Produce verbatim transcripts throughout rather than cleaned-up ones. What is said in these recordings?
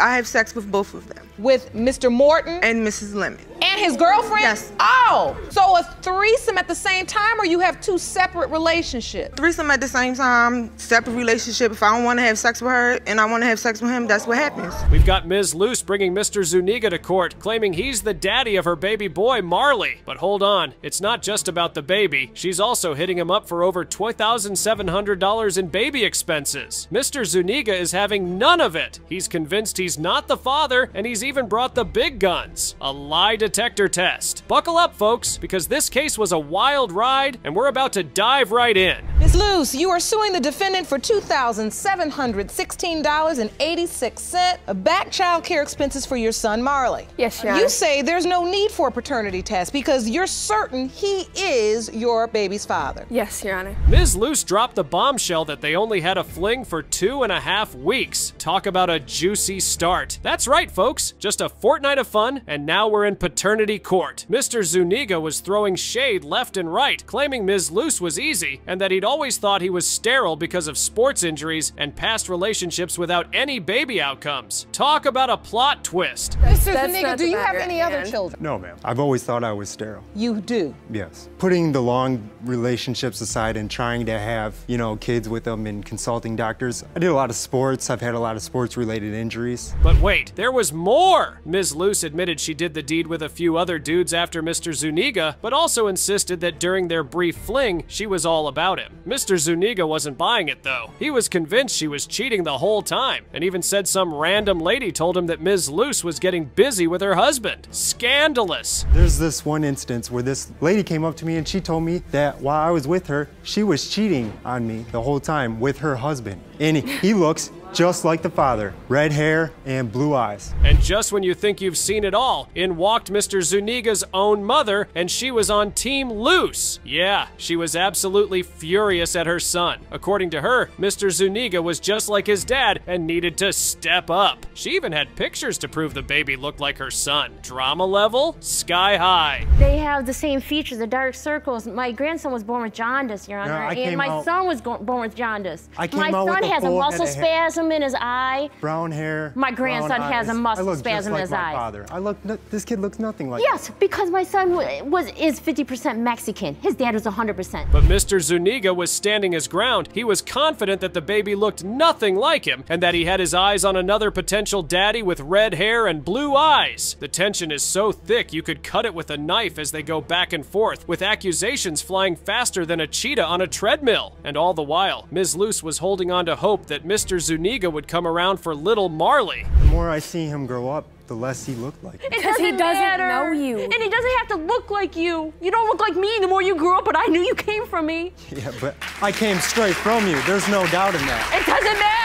I have sex with both of them. With Mister Morton? And Missus Lemon. And his girlfriend? Yes. Oh, so a threesome at the same time, or you have two separate relationships? Threesome at the same time, separate relationship. If I don't want to have sex with her and I want to have sex with him, that's what happens. We've got Miz Luce bringing Mister Zuniga to court, claiming he's the daddy of her baby boy, Marley. But hold on, it's not just about the baby. She's also hitting him up for over two thousand seven hundred dollars in baby expenses. Mister Zuniga is having none of it. He's convinced he's not the father, and he's even brought the big guns. A lie detector test. Buckle up, folks, because this case was a wild ride, and we're about to dive right in. Miz Luce, you are suing the defendant for two thousand seven hundred sixteen dollars and eighty-six cents back child care expenses for your son, Marley. Yes, Your Honor. You say there's no need for a paternity test because you're certain he is your baby's father. Yes, Your Honor. Miz Luce dropped the bombshell that they only had a fling for two and a half weeks. Talk about a juicy start. That's right, folks. Just a fortnight of fun, and now we're in paternity court. Mister Zuniga was throwing shade left and right, claiming Miz Luce was easy and that he'd always thought he was sterile because of sports injuries and past relationships without any baby outcomes. Talk about a plot twist. Mister Zuniga, do you have any other children? No, ma'am. I've always thought I was sterile. You do? Yes. Putting the long relationships aside and trying to have, you know, kids with them and consulting doctors. I did a lot of sports. I've had a lot of sports-related injuries. But wait, there was more! Miz Luce admitted she did the deed with a few other dudes after Mister Zuniga, but also insisted that during their brief fling, she was all about him. Mister Zuniga wasn't buying it, though. He was convinced she was cheating the whole time, and even said some random lady told him that Miz Luce was getting busy with her husband. Scandalous! There's this one instance where this lady came up to me and she told me that while I was with her, she was cheating on me the whole time with her husband. And he looks just like the father, red hair and blue eyes. And just when you think you've seen it all, in walked Mister Zuniga's own mother, and she was on Team Luce. Yeah, she was absolutely furious at her son. According to her, Mister Zuniga was just like his dad and needed to step up. She even had pictures to prove the baby looked like her son. Drama level? Sky high. They have the same features, the dark circles. My grandson was born with jaundice, Your Honor, no, and my out, son was born with jaundice. I came my out son with has a muscle spasm in his eye. Brown hair. My grandson has a muscle spasm in his eye. I look just like my father. I look, this kid looks nothing like me. Yes, because my son was is fifty percent Mexican. His dad was one hundred percent. But Mister Zuniga was standing his ground. He was confident that the baby looked nothing like him and that he had his eyes on another potential daddy with red hair and blue eyes. The tension is so thick you could cut it with a knife as they go back and forth, with accusations flying faster than a cheetah on a treadmill. And all the while, Miz Luce was holding on to hope that Mister Zuniga would come around for little Marley. The more I see him grow up, the less he looked like. Because he doesn't know you. And he doesn't have to look like you. You don't look like me the more you grew up, but I knew you came from me. Yeah, but I came straight from you. There's no doubt in that. It doesn't matter.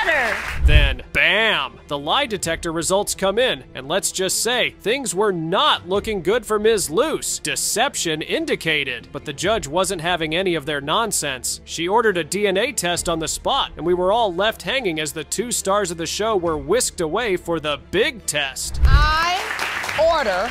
Then, bam, the lie detector results come in, and let's just say, things were not looking good for Miz Luce. Deception indicated. But the judge wasn't having any of their nonsense. She ordered a D N A test on the spot, and we were all left hanging as the two stars of the show were whisked away for the big test. I order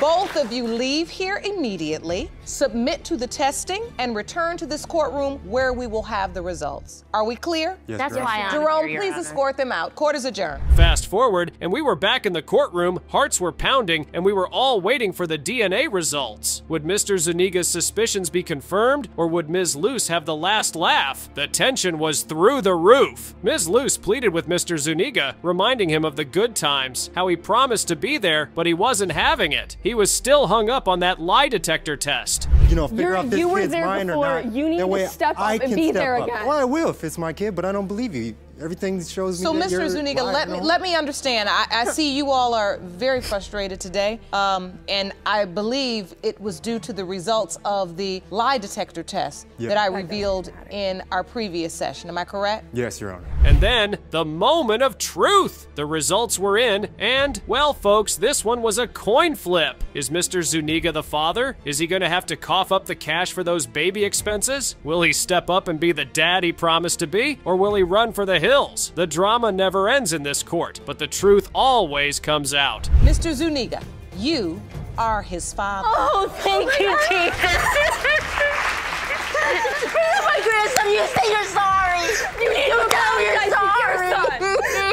both of you leave here immediately, submit to the testing, and return to this courtroom where we will have the results. Are we clear? Yes, that's why I'm Jerome, here, please escort them out. Court is adjourned. Fast forward, and we were back in the courtroom, hearts were pounding, and we were all waiting for the D N A results. Would Mister Zuniga's suspicions be confirmed, or would Miz Luce have the last laugh? The tension was through the roof. Miz Luce pleaded with Mister Zuniga, reminding him of the good times, how he promised to be there, but he wasn't having it. He was still hung up on that lie detector test. You know, figure You're, out this you kid's mine before. or not. You need to step up and be there again. Well, I will if it's my kid, but I don't believe you. Everything shows me so that Mister Zuniga, let me, let me understand. I, I see you all are very frustrated today, um, and I believe it was due to the results of the lie detector test yep. that I revealed in our previous session. Am I correct? Yes, Your Honor. And then, the moment of truth! The results were in, and, well, folks, this one was a coin flip. Is Mister Zuniga the father? Is he gonna have to cough up the cash for those baby expenses? Will he step up and be the dad he promised to be? Or will he run for the hills? The drama never ends in this court, but the truth always comes out. Mister Zuniga, you are his father. Oh, thank oh you, God. Jesus. It's really my grandson. You say you're sorry. You need to tell you're sorry.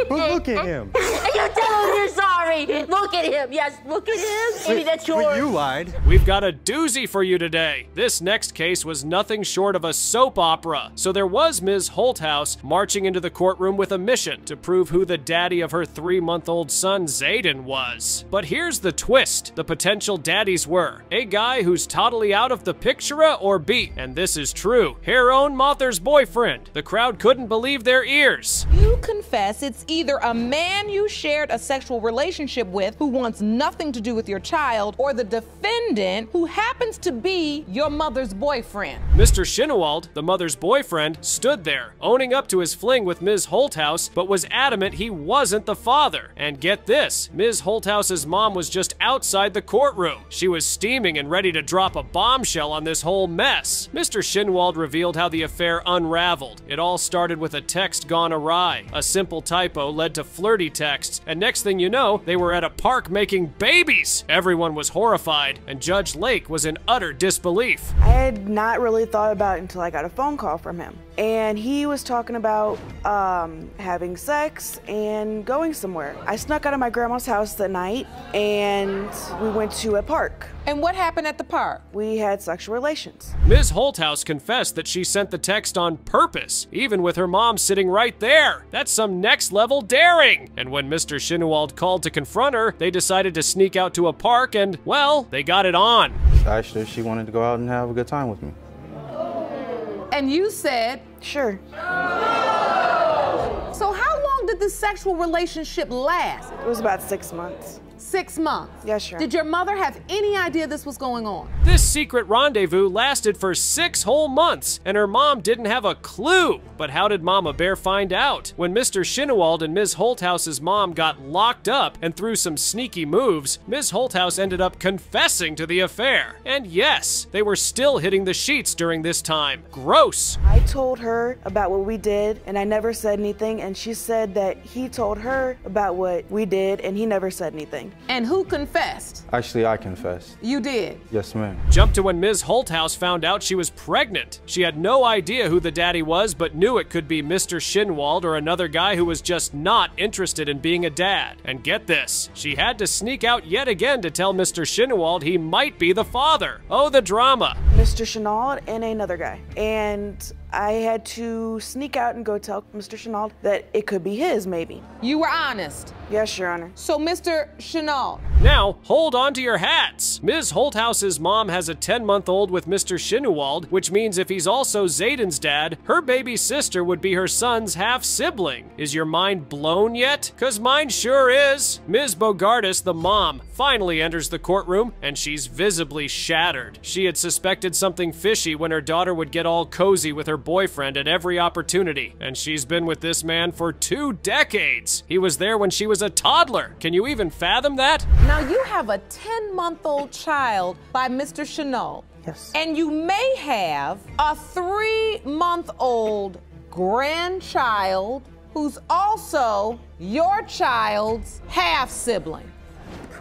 But look at him. You tell him you're sorry. Look at him. Yes, look at him. Maybe that's yours. But you lied. We've got a doozy for you today. This next case was nothing short of a soap opera. So there was Miz Holthouse marching into the courtroom with a mission to prove who the daddy of her three-month-old son Zayden was. But here's the twist the potential daddies were. A guy who's totally out of the picture or B, and this is true, her own Mother's boyfriend. The crowd couldn't believe their ears. You confess it's either a man you shared a sexual relationship with who wants nothing to do with your child or the defendant who happens to be your mother's boyfriend. Mister Shinwald, the mother's boyfriend, stood there, owning up to his fling with Miz Holthouse, but was adamant he wasn't the father. And get this, Miz Holthouse's mom was just outside the courtroom. She was steaming and ready to drop a bombshell on this whole mess. Mister Shinwald revealed how the affair unraveled. It all started with a text gone awry. A simple typo led to flirty texts, and next thing you know, they were at a park making babies. Everyone was horrified, and Judge Lake was in utter disbelief. I had not really thought about it until I got a phone call from him. And he was talking about um, having sex and going somewhere. I snuck out of my grandma's house that night and we went to a park. And what happened at the park? We had sexual relations. Miz Holthouse confessed that she sent the text on purpose, even with her mom sitting right there. That's some next level daring. And when Mister Shinwald called to confront her, they decided to sneak out to a park and, well, they got it on. Actually, she wanted to go out and have a good time with me. And you said, sure. Oh. So how long did this sexual relationship last? It was about six months. Six months? Yes, sure. Did your mother have any idea this was going on? This secret rendezvous lasted for six whole months, and her mom didn't have a clue. But how did Mama Bear find out? When Mister Shinwald and Miz Holthouse's mom got locked up and through some sneaky moves, Miz Holthouse ended up confessing to the affair. And yes, they were still hitting the sheets during this time. Gross. I told her about what we did, and I never said anything, and she said that he told her about what we did, and he never said anything. And who confessed? Actually, I confessed. You did? Yes, ma'am. Jump to when Miz Holthouse found out she was pregnant. She had no idea who the daddy was, but knew it could be Mister Shinwald or another guy who was just not interested in being a dad. And get this, she had to sneak out yet again to tell Mister Shinwald he might be the father. Oh, the drama. Mister Shinwald and another guy. And I had to sneak out and go tell Mister Shinwald that it could be his, maybe. You were honest? Yes, Your Honor. So Mister Shinwald. Now, hold on to your hats. Miz Holthouse's mom has a ten-month-old with Mister Shinwald, which means if he's also Zayden's dad, her baby sister would be her son's half-sibling. Is your mind blown yet? Cause mine sure is. Miz Bogardus, the mom, finally enters the courtroom, and she's visibly shattered. She had suspected something fishy when her daughter would get all cozy with her boyfriend at every opportunity, and she's been with this man for two decades. He was there when she was a toddler. Can you even fathom that? Now you have a ten-month-old child by Mister Shinwald. Yes. And you may have a three-month-old grandchild who's also your child's half-sibling.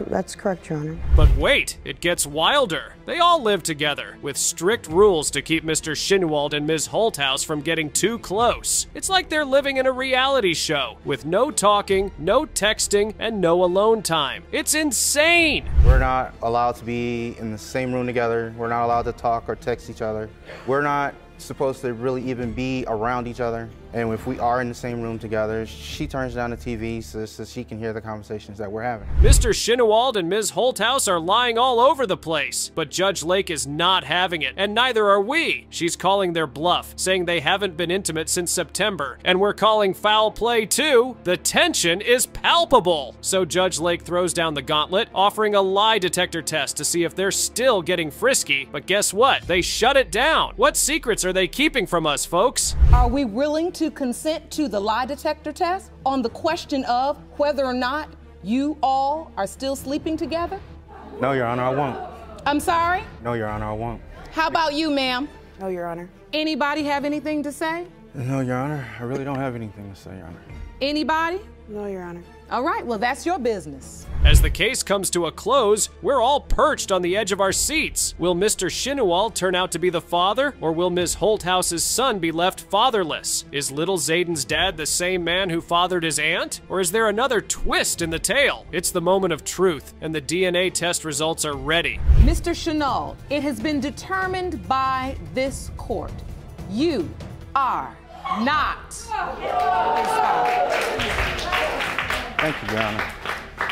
That's correct, Your Honor. But wait, it gets wilder. They all live together, with strict rules to keep Mister Shinwald and Miz Holthouse from getting too close. It's like they're living in a reality show, with no talking, no texting, and no alone time. It's insane! We're not allowed to be in the same room together. We're not allowed to talk or text each other. We're not supposed to really even be around each other. And if we are in the same room together, she turns down the T V so, so she can hear the conversations that we're having. Mister Shinwald and Miz Holthouse are lying all over the place, but Judge Lake is not having it, and neither are we. She's calling their bluff, saying they haven't been intimate since September, and we're calling foul play too. The tension is palpable. So Judge Lake throws down the gauntlet, offering a lie detector test to see if they're still getting frisky, but guess what? They shut it down. What secrets are they keeping from us, folks? Are we willing to consent to the lie detector test on the question of whether or not you all are still sleeping together? No, Your Honor, I won't. I'm sorry? No, Your Honor, I won't. How about you, ma'am? No, Your Honor. Anybody have anything to say? No, Your Honor, I really don't have anything to say, Your Honor. Anybody? No, Your Honor. All right, well, that's your business. As the case comes to a close, we're all perched on the edge of our seats. Will Mister Shinwald turn out to be the father, or will Miz Holthouse's son be left fatherless? Is little Zayden's dad the same man who fathered his aunt, or is there another twist in the tale? It's the moment of truth, and the D N A test results are ready. Mister Shinwald, it has been determined by this court. You are not responsible. Thank you, Your Honor.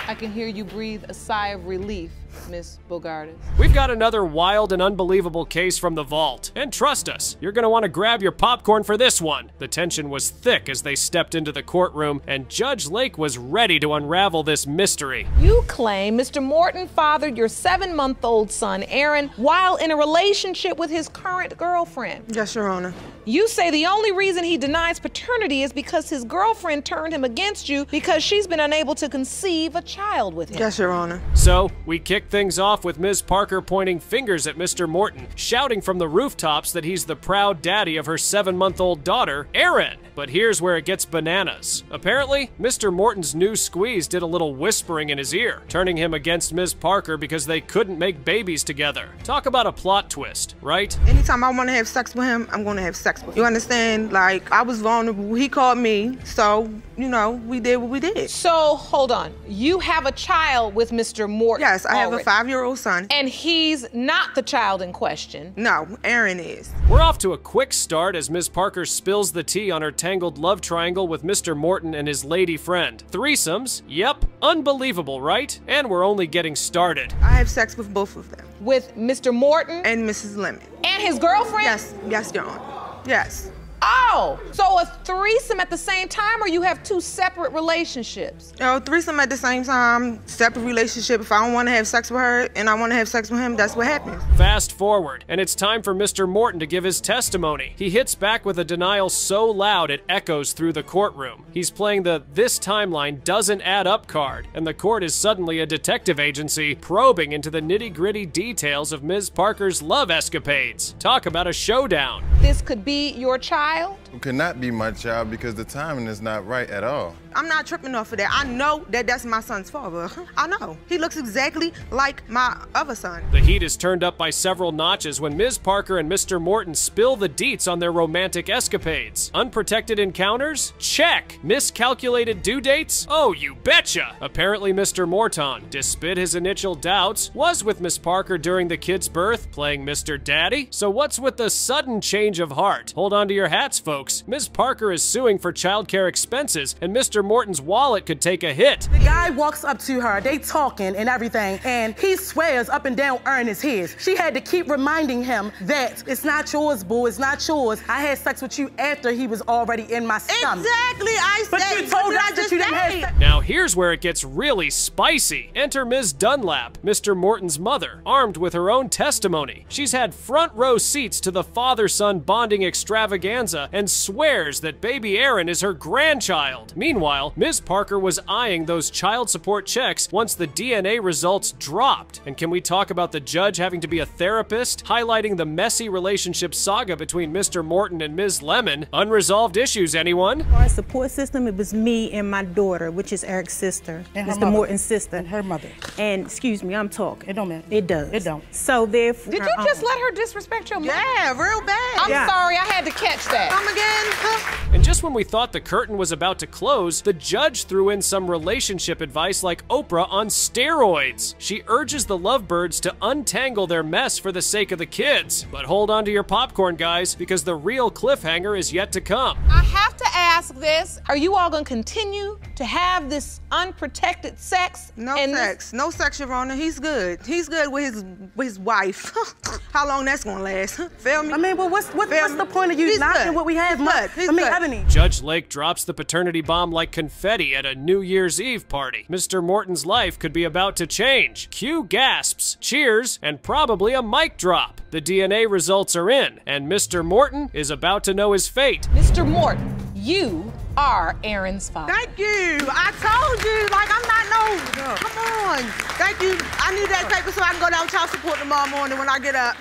I can hear you breathe a sigh of relief, Miz Bogartis. We've got another wild and unbelievable case from the vault. And trust us, you're gonna wanna grab your popcorn for this one. The tension was thick as they stepped into the courtroom, and Judge Lake was ready to unravel this mystery. You claim Mister Morton fathered your seven-month-old son, Aaron, while in a relationship with his current girlfriend. Yes, Your Honor. You say the only reason he denies paternity is because his girlfriend turned him against you because she's been unable to conceive a child with him. Yes, Your Honor. So, we kicked things off with Miz Parker pointing fingers at Mister Morton, shouting from the rooftops that he's the proud daddy of her seven-month-old daughter, Erin. But here's where it gets bananas. Apparently, Mister Morton's new squeeze did a little whispering in his ear, turning him against Miz Parker because they couldn't make babies together. Talk about a plot twist, right? Anytime I want to have sex with him, I'm going to have sex with him. You understand? Like, I was vulnerable. He called me, so, you know, we did what we did. So, hold on. You have a child with Mister Morton. Yes, I have a five-year-old son. And he's not the child in question. No, Aaron is. We're off to a quick start as Miz Parker spills the tea on her tangled love triangle with Mister Morton and his lady friend. Threesomes? Yep. Unbelievable, right? And we're only getting started. I have sex with both of them. With Mister Morton? And Missus Lemon. And his girlfriend? Yes, yes, Your Honor. Yes. Oh, so a threesome at the same time, or you have two separate relationships? Oh, threesome at the same time, separate relationship. If I don't want to have sex with her and I want to have sex with him, that's what happens. Fast forward, and it's time for Mister Morton to give his testimony. He hits back with a denial so loud it echoes through the courtroom. He's playing the "this timeline doesn't add up" card, and the court is suddenly a detective agency probing into the nitty-gritty details of Miz Parker's love escapades. Talk about a showdown. This could be your child. It could not be my child because the timing is not right at all. I'm not tripping off of that. I know that that's my son's father. I know. He looks exactly like my other son. The heat is turned up by several notches when Miz Parker and Mister Morton spill the deets on their romantic escapades. Unprotected encounters? Check. Miscalculated due dates? Oh, you betcha. Apparently, Mister Morton, despite his initial doubts, was with Miz Parker during the kid's birth, playing Mister Daddy. So what's with the sudden change of heart? Hold on to your hats, folks. Miz Parker is suing for childcare expenses, and Mister Morton's wallet could take a hit. The guy walks up to her, they talking and everything, and he swears up and down Erin is his. She had to keep reminding him that it's not yours, boo, it's not yours. I had sex with you after he was already in my stomach. Exactly, I but said. But you told us that you didn't have sex. Now here's where it gets really spicy. Enter Miz Dunlap, Mister Morton's mother, armed with her own testimony. She's had front row seats to the father-son bonding extravaganza and swears that baby Erin is her grandchild. Meanwhile, Miz Parker was eyeing those child support checks once the D N A results dropped. And can we talk about the judge having to be a therapist, highlighting the messy relationship saga between Mister Morton and Miz Lemon? Unresolved issues, anyone? Our support system, it was me and my daughter, which is Eric's sister, and Mister Morton's sister. And her mother. And, excuse me, I'm talking. It don't matter. It does. It don't. So therefore... Did you just let her disrespect your mother? Yeah, real bad. I'm yeah. sorry, I had to catch that. Come again. And just when we thought the curtain was about to close, the judge threw in some relationship advice like Oprah on steroids. She urges the lovebirds to untangle their mess for the sake of the kids. But hold on to your popcorn, guys, because the real cliffhanger is yet to come. I have to ask this. Are you all gonna continue to have this unprotected sex? No sex. No sex, Your Honor. He's good. He's good with his with his wife. How long that's gonna last? Feel me? I mean, well, what's, what, what's the point of you not doing what we have? He's I mean, Ebony. Judge Lake drops the paternity bomb like confetti at a New Year's Eve party. Mister Morton's life could be about to change. Cue gasps, cheers, and probably a mic drop. The D N A results are in, and Mister Morton is about to know his fate. Mister Morton, you are Aaron's father. Thank you. I told you, like, I'm not no, yeah. come on. Thank you. I need that paper so I can go down child support tomorrow morning when I get up.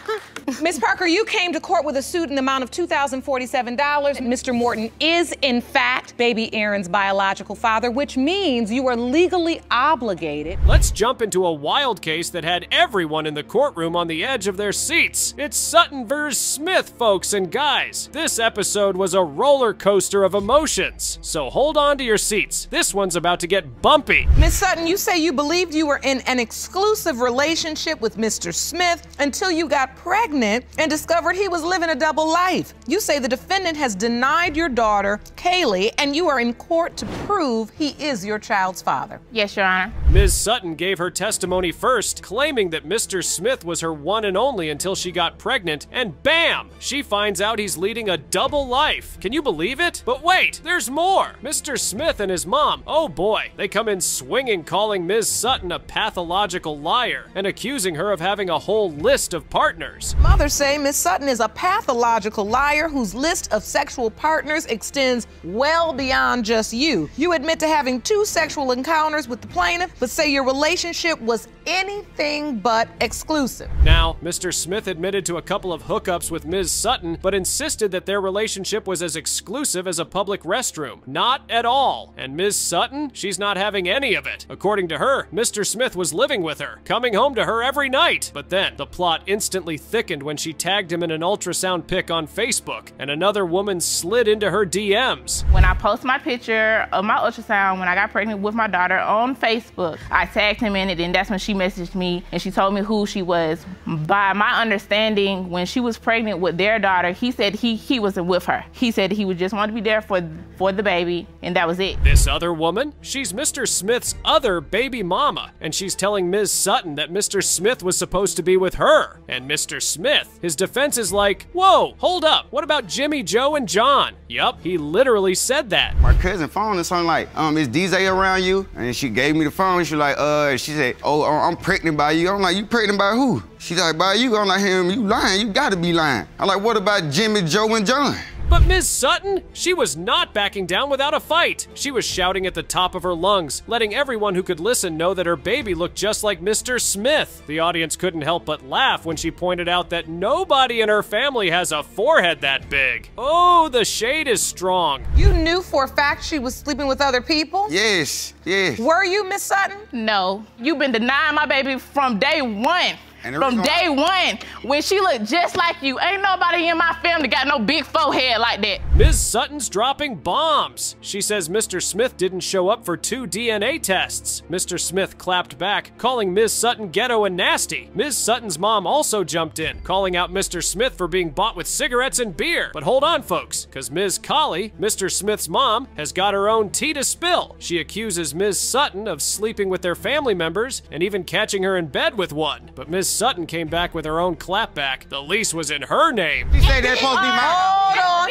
Miz Parker, you came to court with a suit in the amount of two thousand forty-seven dollars. Mister Morton is, in fact, baby Aaron's biological father, which means you are legally obligated. Let's jump into a wild case that had everyone in the courtroom on the edge of their seats. It's Sutton versus Smith, folks and guys. This episode was a roller coaster of emotions, so hold on to your seats. This one's about to get bumpy. Miz Sutton, you say you believed you were in an exclusive relationship with Mister Smith until you got pregnant and discovered he was living a double life. You say the defendant has denied your daughter, Kaylee, and you are in court to prove he is your child's father. Yes, Your Honor. Miz Sutton gave her testimony first, claiming that Mister Smith was her one and only until she got pregnant, and bam! She finds out he's leading a double life. Can you believe it? But wait, there's more! Mister Smith and his mom, oh boy, they come in swinging, calling Miz Sutton a pathological liar and accusing her of having a whole list of partners. Mothers say Miz Sutton is a pathological liar whose list of sexual partners extends well beyond just you. You admit to having two sexual encounters with the plaintiff, but say your relationship was anything but exclusive. Now, Mister Smith admitted to a couple of hookups with Miz Sutton, but insisted that their relationship was as exclusive as a public restroom. Not at all. And Miz Sutton? She's not having any of it. According to her, Mister Smith was living with her, coming home to her every night. But then, the plot instantly thickened when she tagged him in an ultrasound pic on Facebook, and another woman slid into her D Ms. When I post my picture of my ultrasound when I got pregnant with my daughter on Facebook, I tagged him in it, and that's when she messaged me, and she told me who she was. By my understanding, when she was pregnant with their daughter, he said he he wasn't with her. He said he would just want to be there for, for the baby, and that was it. This other woman? She's Mister Smith's other baby mama, and she's telling Miz Sutton that Mister Smith was supposed to be with her. And Mister Smith, his defense is like, whoa, hold up, what about Jimmy, Joe, and John? Yup, he literally said that. My cousin phoned and something like, um, is D J around you? And she gave me the phone, she like, uh, she said, oh, I'm pregnant by you. I'm like, you pregnant by who? She's like, by you. I'm like, him, you lying, you gotta be lying. I'm like, what about Jimmy, Joe, and John? But Miz Sutton, she was not backing down without a fight. She was shouting at the top of her lungs, letting everyone who could listen know that her baby looked just like Mister Smith. The audience couldn't help but laugh when she pointed out that nobody in her family has a forehead that big. Oh, the shade is strong. You knew for a fact she was sleeping with other people? Yes, yes. Were you, Miz Sutton? No. You've been denying my baby from day one. From day one, when she looked just like you, ain't nobody in my family got no big forehead like that. Miz Sutton's dropping bombs. She says Mister Smith didn't show up for two D N A tests. Mister Smith clapped back, calling Miz Sutton ghetto and nasty. Miz Sutton's mom also jumped in, calling out Mister Smith for being bought with cigarettes and beer. But hold on, folks, because Miz Colley, Mister Smith's mom, has got her own tea to spill. She accuses Miz Sutton of sleeping with their family members and even catching her in bed with one. But Miz Sutton came back with her own clapback. The lease was in her name. She said that's supposed to be mine. Hold on,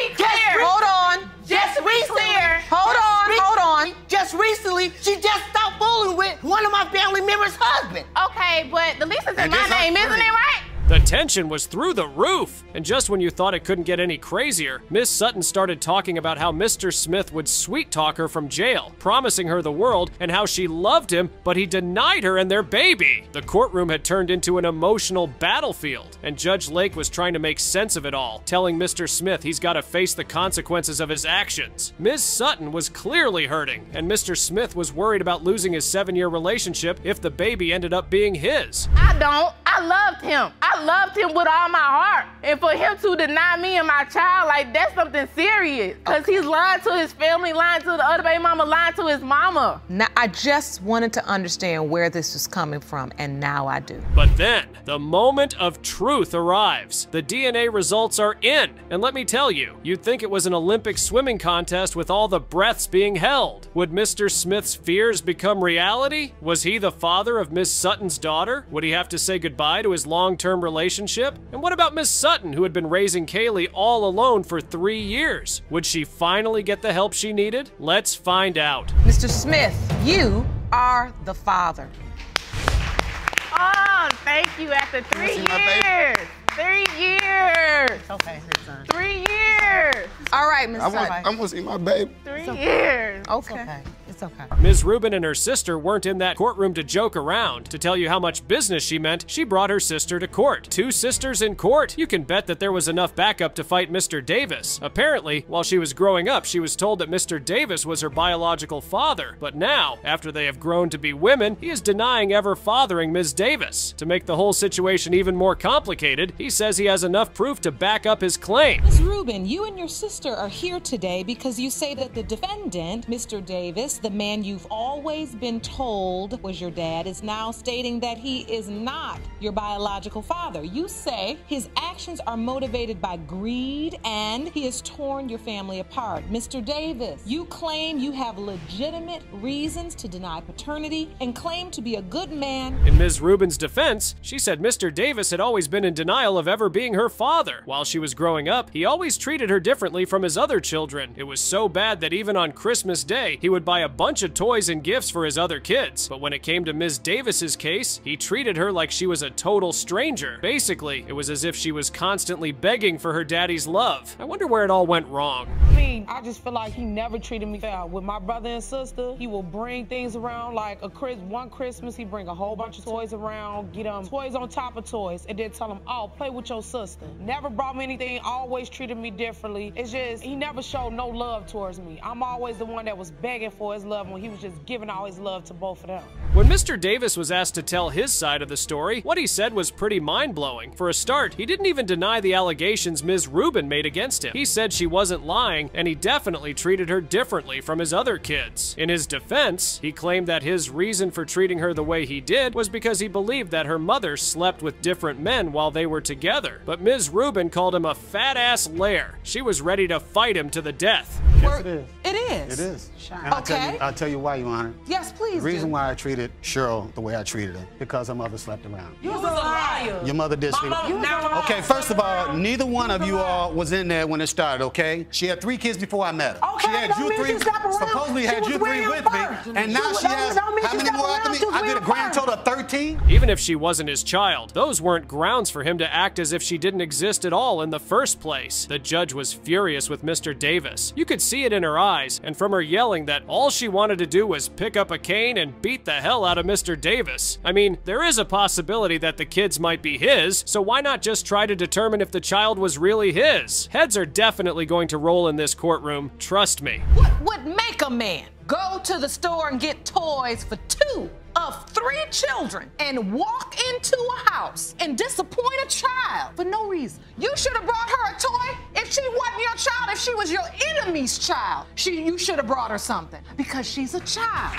hold on. Just recently, hold on, hold on. Just recently, she just stopped fooling with one of my family members' husband. Okay, but the lease is in my name, isn't it, right? The tension was through the roof. And just when you thought it couldn't get any crazier, Miz Sutton started talking about how Mister Smith would sweet-talk her from jail, promising her the world and how she loved him, but he denied her and their baby. The courtroom had turned into an emotional battlefield, and Judge Lake was trying to make sense of it all, telling Mister Smith he's got to face the consequences of his actions. Miz Sutton was clearly hurting, and Mister Smith was worried about losing his seven-year relationship if the baby ended up being his. I don't. I loved him. I loved him with all my heart, and for him to deny me and my child, like, that's something serious, because he's lying to his family, lying to the other baby mama, lying to his mama. Now, I just wanted to understand where this was coming from, and now I do. But then, the moment of truth arrives. The D N A results are in, and let me tell you, you'd think it was an Olympic swimming contest with all the breaths being held. Would Mister Smith's fears become reality? Was he the father of Miss Sutton's daughter? Would he have to say goodbye to his long-term relationship? relationship? And what about Miss Sutton, who had been raising Kaylee all alone for three years? Would she finally get the help she needed? Let's find out. Mister Smith, you are the father. Oh, thank you. After three years. Three years. Okay, three years. All right, Miss Sutton. I want to see my baby. Three years. Okay. It's okay. It's okay. Miz Rubin and her sister weren't in that courtroom to joke around. To tell you how much business she meant, she brought her sister to court. Two sisters in court? You can bet that there was enough backup to fight Mister Davis. Apparently, while she was growing up, she was told that Mister Davis was her biological father. But now, after they have grown to be women, he is denying ever fathering Miz Davis. To make the whole situation even more complicated, he says he has enough proof to back up his claim. Miz Rubin, you and your sister are here today because you say that the defendant, Mister Davis, the man you've always been told was your dad, is now stating that he is not your biological father. You say his actions are motivated by greed and he has torn your family apart. Mister Davis, you claim you have legitimate reasons to deny paternity and claim to be a good man. In Miz Rubin's defense, she said Mister Davis had always been in denial of ever being her father. While she was growing up, he always treated her differently from his other children. It was so bad that even on Christmas Day, he would buy a bunch of toys and gifts for his other kids. But when it came to Miz Davis's case, he treated her like she was a total stranger. Basically, it was as if she was constantly begging for her daddy's love. I wonder where it all went wrong. I mean, I just feel like he never treated me fair. With my brother and sister, he will bring things around like a Chris one Christmas, he bring a whole bunch of toys around, get um toys on top of toys, and then tell them, oh, play with your sister. Never brought me anything, always treated me differently. It's just, he never showed no love towards me. I'm always the one that was begging for his love when he was just giving all his love to both of them. When Mister Davis was asked to tell his side of the story, what he said was pretty mind-blowing. For a start, he didn't even deny the allegations Miz Rubin made against him. He said she wasn't lying, and he definitely treated her differently from his other kids. In his defense, he claimed that his reason for treating her the way he did was because he believed that her mother slept with different men while they were together. But Miz Rubin called him a fat-ass liar. She was ready to fight him to the death. Yes, it is. It is. It is. And I'll, okay. tell you, I'll tell you why, Your Honor. Yes, please. The reason do. why I treated Cheryl the way I treated her, because her mother slept around. You was a liar. Your mother did sleep around. Okay, first of all, neither one of you all was in there when it started, okay? She had three kids before I met her. Okay, she had don't you mean three, supposedly had you three with first. me, and she now was, she has how many more after me? I did a grand total of thirteen. Even if she wasn't his child, those weren't grounds for him to act as if she didn't exist at all in the first place. The judge was furious with Mister Davis. You could see it in her eyes, and from her yelling that all she wanted to do was pick up a cane and beat the hell out of Mister Davis. I mean, there is a possibility that the kids might be his, so why not just try to determine if the child was really his? Heads are definitely going to roll in this courtroom, trust me. What would make a man go to the store and get toys for two of three children and walk into a house and disappoint a child for no reason? You should have brought her a toy if she wasn't your child, if she was your enemy's child. She, you should have brought her something because she's a child.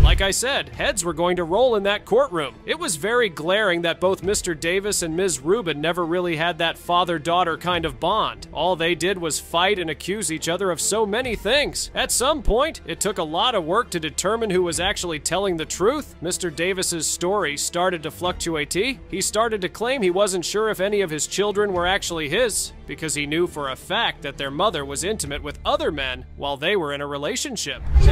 Like I said, heads were going to roll in that courtroom. It was very glaring that both Mister Davis and Miz Rubin never really had that father-daughter kind of bond. All they did was fight and accuse each other of so many things. At some point, it took a lot of work to determine who was actually telling the truth. Mister Davis's story started to fluctuate. He started to claim he wasn't sure if any of his children were actually his, because he knew for a fact that their mother was intimate with other men while they were in a relationship. I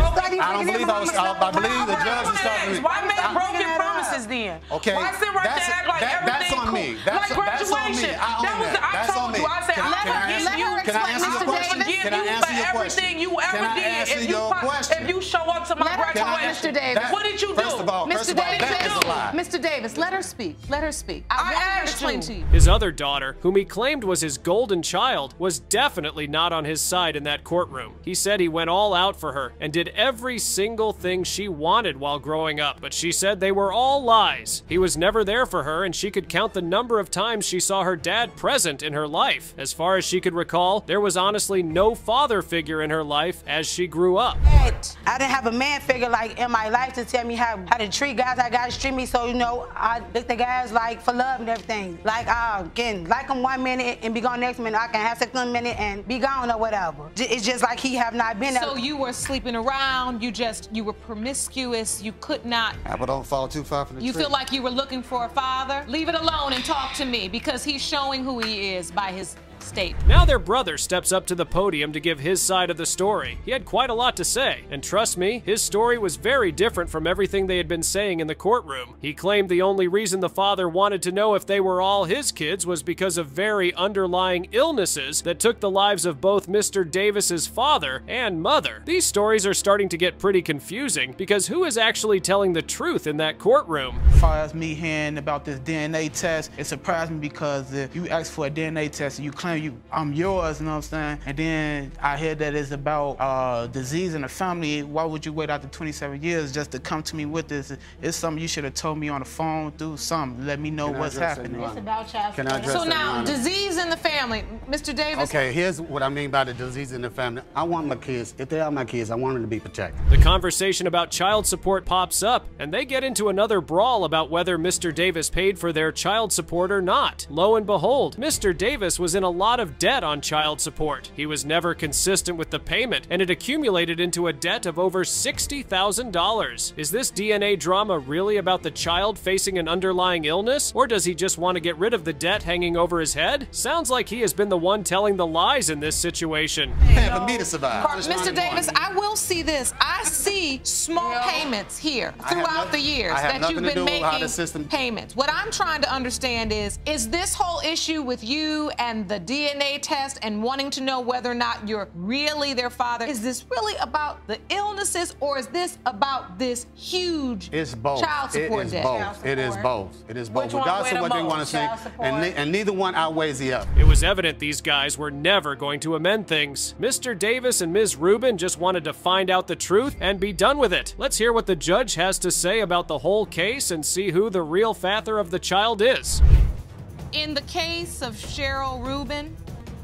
don't believe I was, I believe the judge was talking to me. Why make broken promises then? Okay, why sit right there and act like everything cool? That's on me, that's on me, that was the, I told you, I said, I forgive you, I forgive you for everything you ever did. If you show up to my graduation, Mister Davis, what did you do? First of all, Mister Davis, Mister Davis, let her speak, let her speak. I asked you. His other daughter, whom he claimed was his golden child, was definitely not on his side in that courtroom. He said he went all out for her and did every single thing she wanted while growing up, but she said they were all lies. He was never there for her, and she could count the number of times she saw her dad present in her life. As far as she could recall, there was honestly no father figure in her life as she grew up. I didn't have a man figure like in my life to tell me how, how to treat guys, how guys treat me, so you know, I look the guys like for love and everything. Like I can like them one minute and be gone next minute, I can have sex one minute and be gone or whatever. It's just like he have not been there. So you were sleeping around, you just, you were promiscuous, you could not. Apple don't fall too far from the tree. You feel like you were looking for a father? Leave it alone and talk to me, because he's showing who he is by his state. Now their brother steps up to the podium to give his side of the story. He had quite a lot to say, and trust me, his story was very different from everything they had been saying in the courtroom. He claimed the only reason the father wanted to know if they were all his kids was because of very underlying illnesses that took the lives of both Mister Davis's father and mother. These stories are starting to get pretty confusing because who is actually telling the truth in that courtroom? As far as me hearing about this D N A test, it surprised me because if you ask for a D N A test, you claim you, I'm yours, you know what I'm saying? And then I hear that it's about uh, disease in the family. Why would you wait after twenty-seven years just to come to me with this? It's something you should have told me on the phone, do something. Let me know Can what's happening. It's about child support. So now, disease in the family. Mister Davis. Okay, here's what I mean by the disease in the family. I want my kids, if they are my kids, I want them to be protected. The conversation about child support pops up, and they get into another brawl about whether Mister Davis paid for their child support or not. Lo and behold, Mister Davis was in a lot of debt on child support. He was never consistent with the payment, and it accumulated into a debt of over sixty thousand dollars. Is this D N A drama really about the child facing an underlying illness, or does he just want to get rid of the debt hanging over his head? Sounds like he has been the one telling the lies in this situation. Hey, for me to survive. Mister Davis, I will see this. I see small no. payments here throughout the years that you've been making payments. What I'm trying to understand is, is this whole issue with you and the D N A test and wanting to know whether or not you're really their father, is this really about the illnesses or is this about this huge it's both. child support debt? Both. It is both. It is both. Regardless of what they want to say, and, ne and neither one outweighs the other. It was evident these guys were never going to amend things. Mister Davis and Miz Rubin just wanted to find out the truth and be done with it. Let's hear what the judge has to say about the whole case and see who the real father of the child is. In the case of Cheryl Rubin,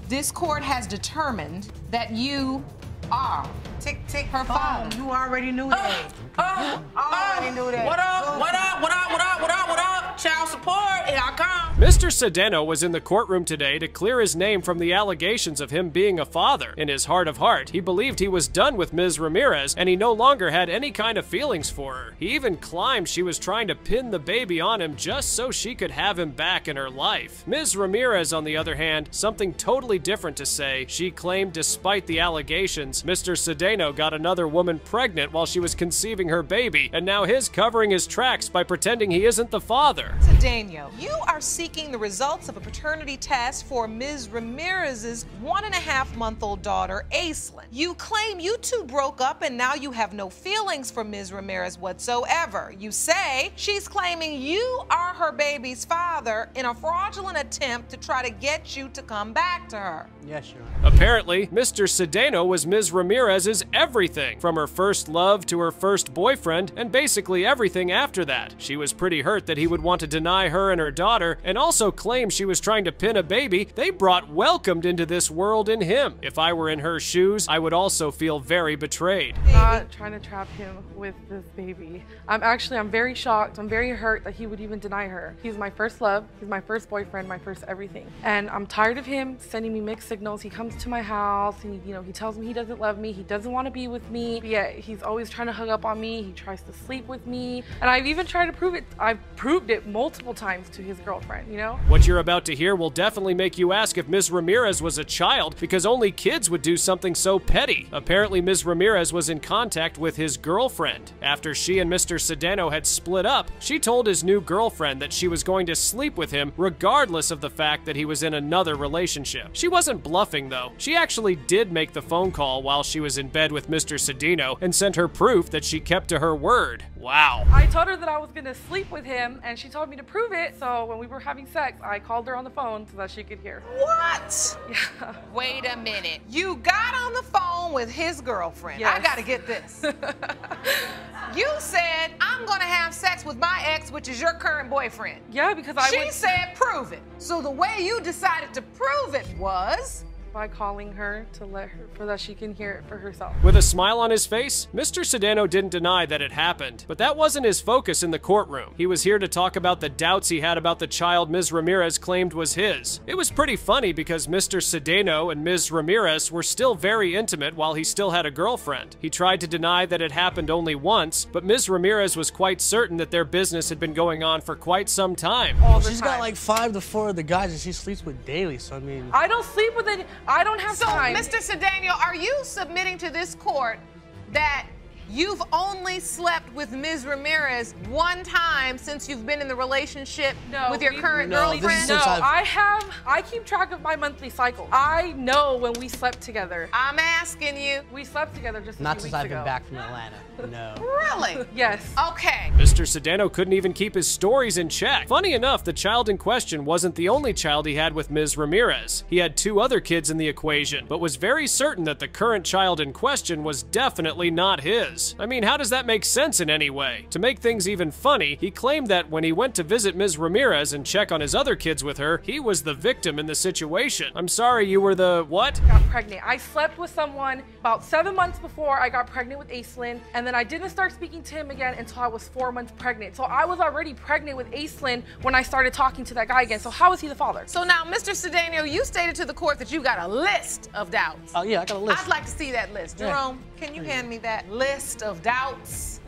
this court has determined that you are tick, tick, her father. Oh, you already knew that. Oh, oh, oh, I already knew that. What up, what up, what up, what up, what up, what up? Child support, here I come. Mister Sedeno was in the courtroom today to clear his name from the allegations of him being a father. In his heart of heart, he believed he was done with Miz Ramirez and he no longer had any kind of feelings for her. He even claimed she was trying to pin the baby on him just so she could have him back in her life. Miz Ramirez, on the other hand, something totally different to say. She claimed despite the allegations, Mister Sedeno got another woman pregnant while she was conceiving her baby, and now he's covering his tracks by pretending he isn't the father. Sedeno, you are seeking the results of a paternity test for Miz Ramirez's one and a half month old daughter, Aislinn. You claim you two broke up and now you have no feelings for Miz Ramirez whatsoever. You say she's claiming you are her baby's father in a fraudulent attempt to try to get you to come back to her. Yes, sure. Apparently, Mister Sedeno was Miz Ramirez's everything, from her first love to her first boyfriend and basically everything after that. She was pretty hurt that he would want to deny her and her daughter, and also claimed she was trying to pin a baby they brought welcomed into this world in him. If I were in her shoes, I would also feel very betrayed. I'm not trying to trap him with this baby. I'm actually, I'm very shocked. I'm very hurt that he would even deny her. He's my first love. He's my first boyfriend, my first everything. And I'm tired of him sending me mixed signals. He comes to my house and, you know, he tells me he doesn't love me. He doesn't want to be with me. But yet he's always trying to hug up on me. He tries to sleep with me. And I've even tried to prove it. I've proved it multiple times to his girlfriend. You know? What you're about to hear will definitely make you ask if Miz Ramirez was a child, because only kids would do something so petty. Apparently, Miz Ramirez was in contact with his girlfriend. After she and Mister Sedeno had split up, she told his new girlfriend that she was going to sleep with him regardless of the fact that he was in another relationship. She wasn't bluffing, though. She actually did make the phone call while she was in bed with Mister Sedeno and sent her proof that she kept to her word. Wow. I told her that I was going to sleep with him, and she told me to prove it, so when we were having sex, I called her on the phone so that she could hear. What? Yeah. Wait a minute. You got on the phone with his girlfriend. Yes. I gotta get this. You said, I'm gonna have sex with my ex, which is your current boyfriend. Yeah, because I She went... said, prove it. So the way you decided to prove it was by calling her to let her, so that she can hear it for herself. With a smile on his face, Mister Sedeno didn't deny that it happened, but that wasn't his focus in the courtroom. He was here to talk about the doubts he had about the child Miz Ramirez claimed was his. It was pretty funny because Mister Sedeno and Miz Ramirez were still very intimate while he still had a girlfriend. He tried to deny that it happened only once, but Miz Ramirez was quite certain that their business had been going on for quite some time. Oh, she's got like five to four of the guys that she sleeps with daily, so I mean... I don't sleep with it. I don't have time. So, Mister Sedeno, are you submitting to this court that you've only slept with Miz Ramirez one time since you've been in the relationship no, with your we, current no, girlfriend? No, I have, I keep track of my monthly cycle. I know when we slept together. I'm asking you. We slept together just a Not few since weeks I've ago. been back from Atlanta, no. Really? Yes. Okay. Mister Sedeno couldn't even keep his stories in check. Funny enough, the child in question wasn't the only child he had with Miz Ramirez. He had two other kids in the equation, but was very certain that the current child in question was definitely not his. I mean, how does that make sense in any way? To make things even funny, he claimed that when he went to visit Miz Ramirez and check on his other kids with her, he was the victim in the situation. I'm sorry, you were the what? Got pregnant. I slept with someone about seven months before I got pregnant with Aislinn, and then I didn't start speaking to him again until I was four months pregnant. So I was already pregnant with Aislinn when I started talking to that guy again. So how is he the father? So now, Mister Sedeno, you stated to the court that you got a list of doubts. Oh, yeah, I got a list. I'd like to see that list. Yeah. Jerome, can you hand me that list of doubts?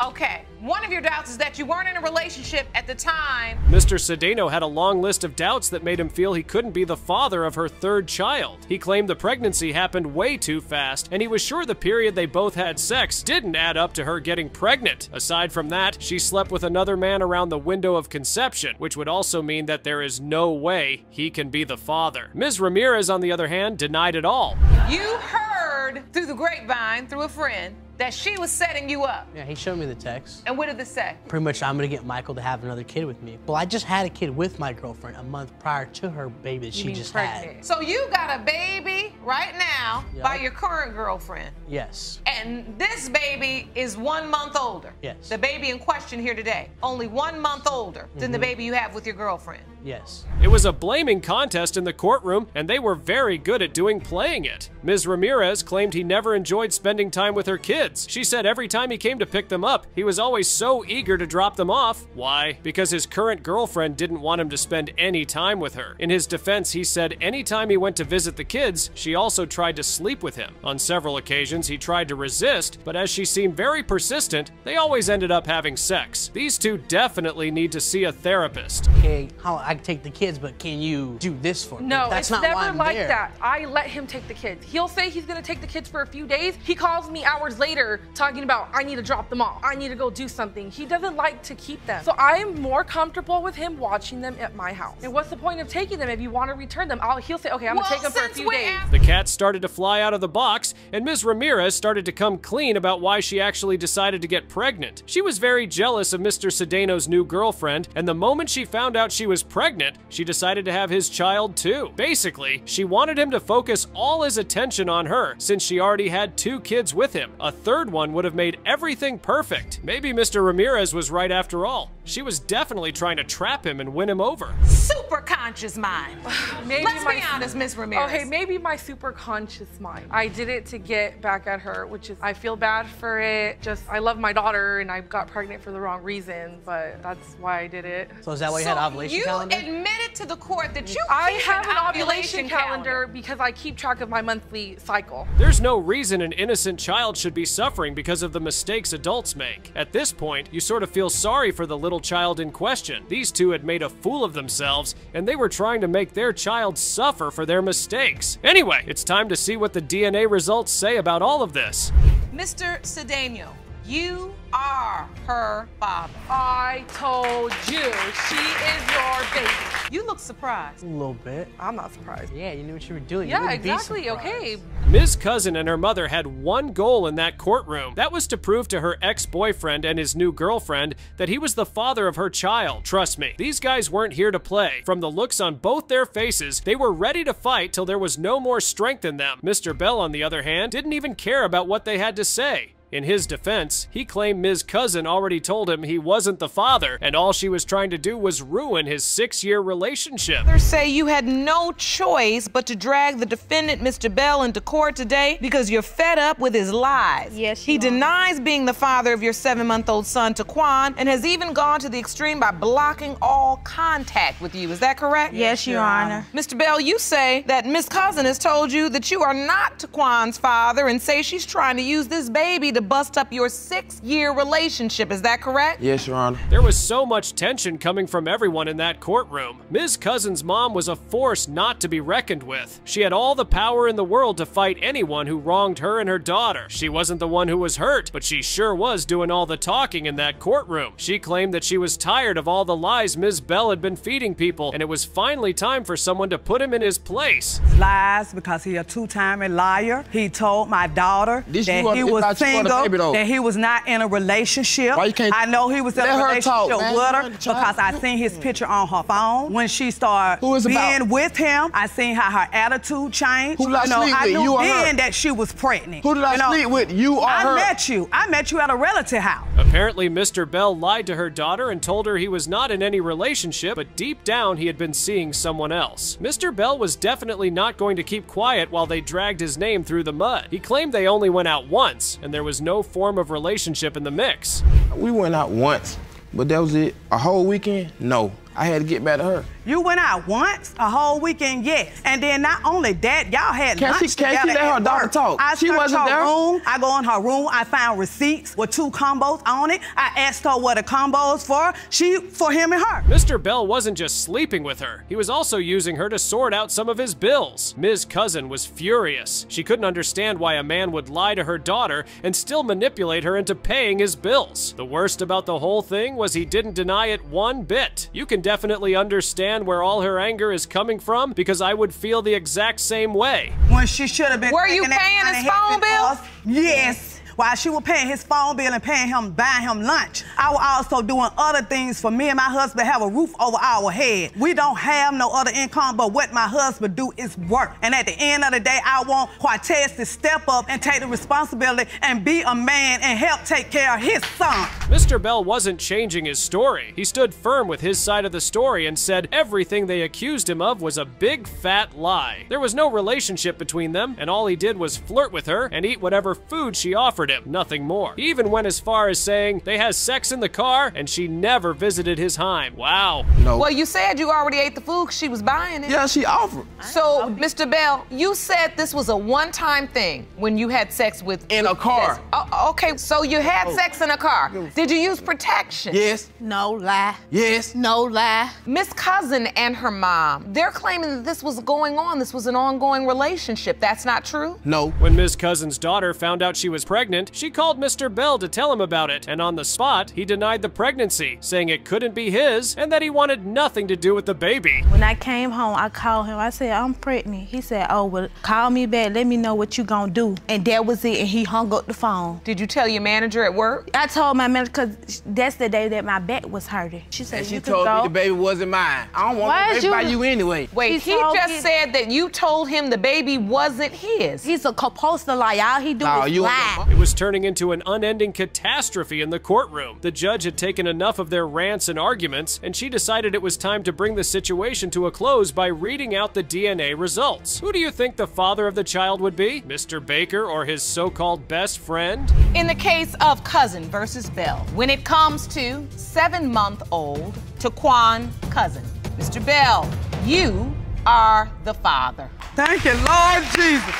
Okay, one of your doubts is that you weren't in a relationship at the time. Mister Sedeno had a long list of doubts that made him feel he couldn't be the father of her third child. He claimed the pregnancy happened way too fast, and he was sure the period they both had sex didn't add up to her getting pregnant. Aside from that, she slept with another man around the window of conception, which would also mean that there is no way he can be the father. Miz Ramirez, on the other hand, denied it all. You heard through the grapevine, through a friend, that she was setting you up. Yeah, he showed me the text. And what did it say? Pretty much, I'm gonna get Michael to have another kid with me. Well, I just had a kid with my girlfriend a month prior to her baby that she just pregnant. had. So you got a baby right now yep. by your current girlfriend. Yes. And this baby is one month older. Yes. The baby in question here today, only one month older mm-hmm. than the baby you have with your girlfriend. Yes. It was a blaming contest in the courtroom, and they were very good at doing playing it. Miz Ramirez claimed he never enjoyed spending time with her kids. She said every time he came to pick them up, he was always so eager to drop them off. Why? Because his current girlfriend didn't want him to spend any time with her. In his defense, he said anytime he went to visit the kids, she also tried to sleep with him. On several occasions, he tried to resist, but as she seemed very persistent, they always ended up having sex. These two definitely need to see a therapist. Okay, how I take the kids, but can you do this for me? No, that's not why I'm there. It's never like that. I let him take the kids. He'll say he's gonna take the kids for a few days. He calls me hours later talking about, I need to drop them off. I need to go do something. He doesn't like to keep them. So I am more comfortable with him watching them at my house. And what's the point of taking them if you want to return them? I'll, he'll say, okay, I'm well, gonna take them for a few days. The cat started to fly out of the box, and Miz Ramirez started to come clean about why she actually decided to get pregnant. She was very jealous of Mister Sedeno's new girlfriend, and the moment she found out she was pregnant, Pregnant, she decided to have his child too. Basically, she wanted him to focus all his attention on her since she already had two kids with him. A third one would have made everything perfect. Maybe Mister Ramirez was right after all. She was definitely trying to trap him and win him over. Super conscious mind. maybe Let's my, be honest, Miz Ramirez. Okay, maybe my super conscious mind. I did it to get back at her, which is, I feel bad for it. Just, I love my daughter and I got pregnant for the wrong reason, but that's why I did it. So is that why you so had ovulation you calendar? Admitted to the court that you I have an ovulation, ovulation calendar, calendar because I keep track of my monthly cycle. There's no reason an innocent child should be suffering because of the mistakes adults make. At this point, you sort of feel sorry for the little child in question. These two had made a fool of themselves, and they were trying to make their child suffer for their mistakes. Anyway, it's time to see what the D N A results say about all of this. Mister Sedeno, you are her father. I told you, she is your baby. You look surprised. A little bit. I'm not surprised. Yeah, you knew what you were doing. Yeah, exactly, okay. Miz Cousin and her mother had one goal in that courtroom. That was to prove to her ex-boyfriend and his new girlfriend that he was the father of her child. Trust me, these guys weren't here to play. From the looks on both their faces, they were ready to fight till there was no more strength in them. Mister Bell, on the other hand, didn't even care about what they had to say. In his defense, he claimed Miz Cousin already told him he wasn't the father, and all she was trying to do was ruin his six-year relationship. They say you had no choice but to drag the defendant, Mister Bell, into court today because you're fed up with his lies. Yes, he denies being the father of your seven-month-old son, Taquan, and has even gone to the extreme by blocking all contact with you. Is that correct? Yes, Your Honor. Mister Bell, you say that Miss Cousin has told you that you are not Taquan's father and say she's trying to use this baby to bust up your six-year relationship. Is that correct? Yes, Your Honor. There was so much tension coming from everyone in that courtroom. Miz Cousin's mom was a force not to be reckoned with. She had all the power in the world to fight anyone who wronged her and her daughter. She wasn't the one who was hurt, but she sure was doing all the talking in that courtroom. She claimed that she was tired of all the lies Miz Bell had been feeding people, and it was finally time for someone to put him in his place. Lies, because he a two-time liar. He told my daughter this that he was single, baby, that he was not in a relationship. Why you can't I know he was in a relationship talk, with her because I seen his picture on her phone. When she started being about? with him, I seen how her attitude changed. Who did I you know, sleep I with? You or her? That she was pregnant. Who did I you know, sleep with? You or I her? I met you. I met you at a relative house. Apparently, Mister Bell lied to her daughter and told her he was not in any relationship, but deep down he had been seeing someone else. Mister Bell was definitely not going to keep quiet while they dragged his name through the mud. He claimed they only went out once, and there was no form of relationship in the mix. We went out once, but that was it. A whole weekend? No. I had to get back to her. You went out once, a whole weekend, yes. And then not only that, y'all had can't lunch she, together Can't she let her daughter talk? I she wasn't her there. Room, I go in her room, I found receipts with two combos on it. I asked her what a combo's for, she, for him and her. Mister Bell wasn't just sleeping with her. He was also using her to sort out some of his bills. Miz Cousin was furious. She couldn't understand why a man would lie to her daughter and still manipulate her into paying his bills. The worst about the whole thing was he didn't deny it one bit. You can definitely understand where all her anger is coming from, because I would feel the exact same way. When she should have been. Were you paying his phone bill? Yes. While she was paying his phone bill and paying him, buying him lunch, I was also doing other things for me and my husband have a roof over our head. We don't have no other income, but what my husband do is work. And at the end of the day, I want Cortez to step up and take the responsibility and be a man and help take care of his son. Mister Bell wasn't changing his story. He stood firm with his side of the story and said everything they accused him of was a big fat lie. There was no relationship between them, and all he did was flirt with her and eat whatever food she offered him, nothing more. He even went as far as saying they had sex in the car and she never visited his home. Wow. No. Well, you said you already ate the food because she was buying it. Yeah, she offered. So, Mister Bell, you said this was a one-time thing when you had sex with... In a car. Oh, okay, so you had oh. sex in a car. Did you use protection? Yes. No lie. Yes. No lie. Miss Cousin and her mom, they're claiming that this was going on. This was an ongoing relationship. That's not true? No. When Miss Cousin's daughter found out she was pregnant, she called Mister Bell to tell him about it, and on the spot, he denied the pregnancy, saying it couldn't be his and that he wanted nothing to do with the baby. When I came home, I called him. I said, I'm pregnant. He said, oh, well, call me back. Let me know what you gonna do. And that was it, and he hung up the phone. Did you tell your manager at work? I told my manager, because that's the day that my back was hurting. She said, and she you told me the baby wasn't mine. I don't want to by you anyway. Wait, he, he just it. said that you told him the baby wasn't his. He's a compulsive liar. All he do no, is lie. It was turning into an unending catastrophe in the courtroom. The judge had taken enough of their rants and arguments, and she decided it was time to bring the situation to a close by reading out the D N A results. Who do you think the father of the child would be? Mister Baker or his so-called best friend? In the case of Cousin versus Bell, when it comes to seven-month-old Taquan Cousin, Mister Bell, you are the father. Thank you, Lord Jesus.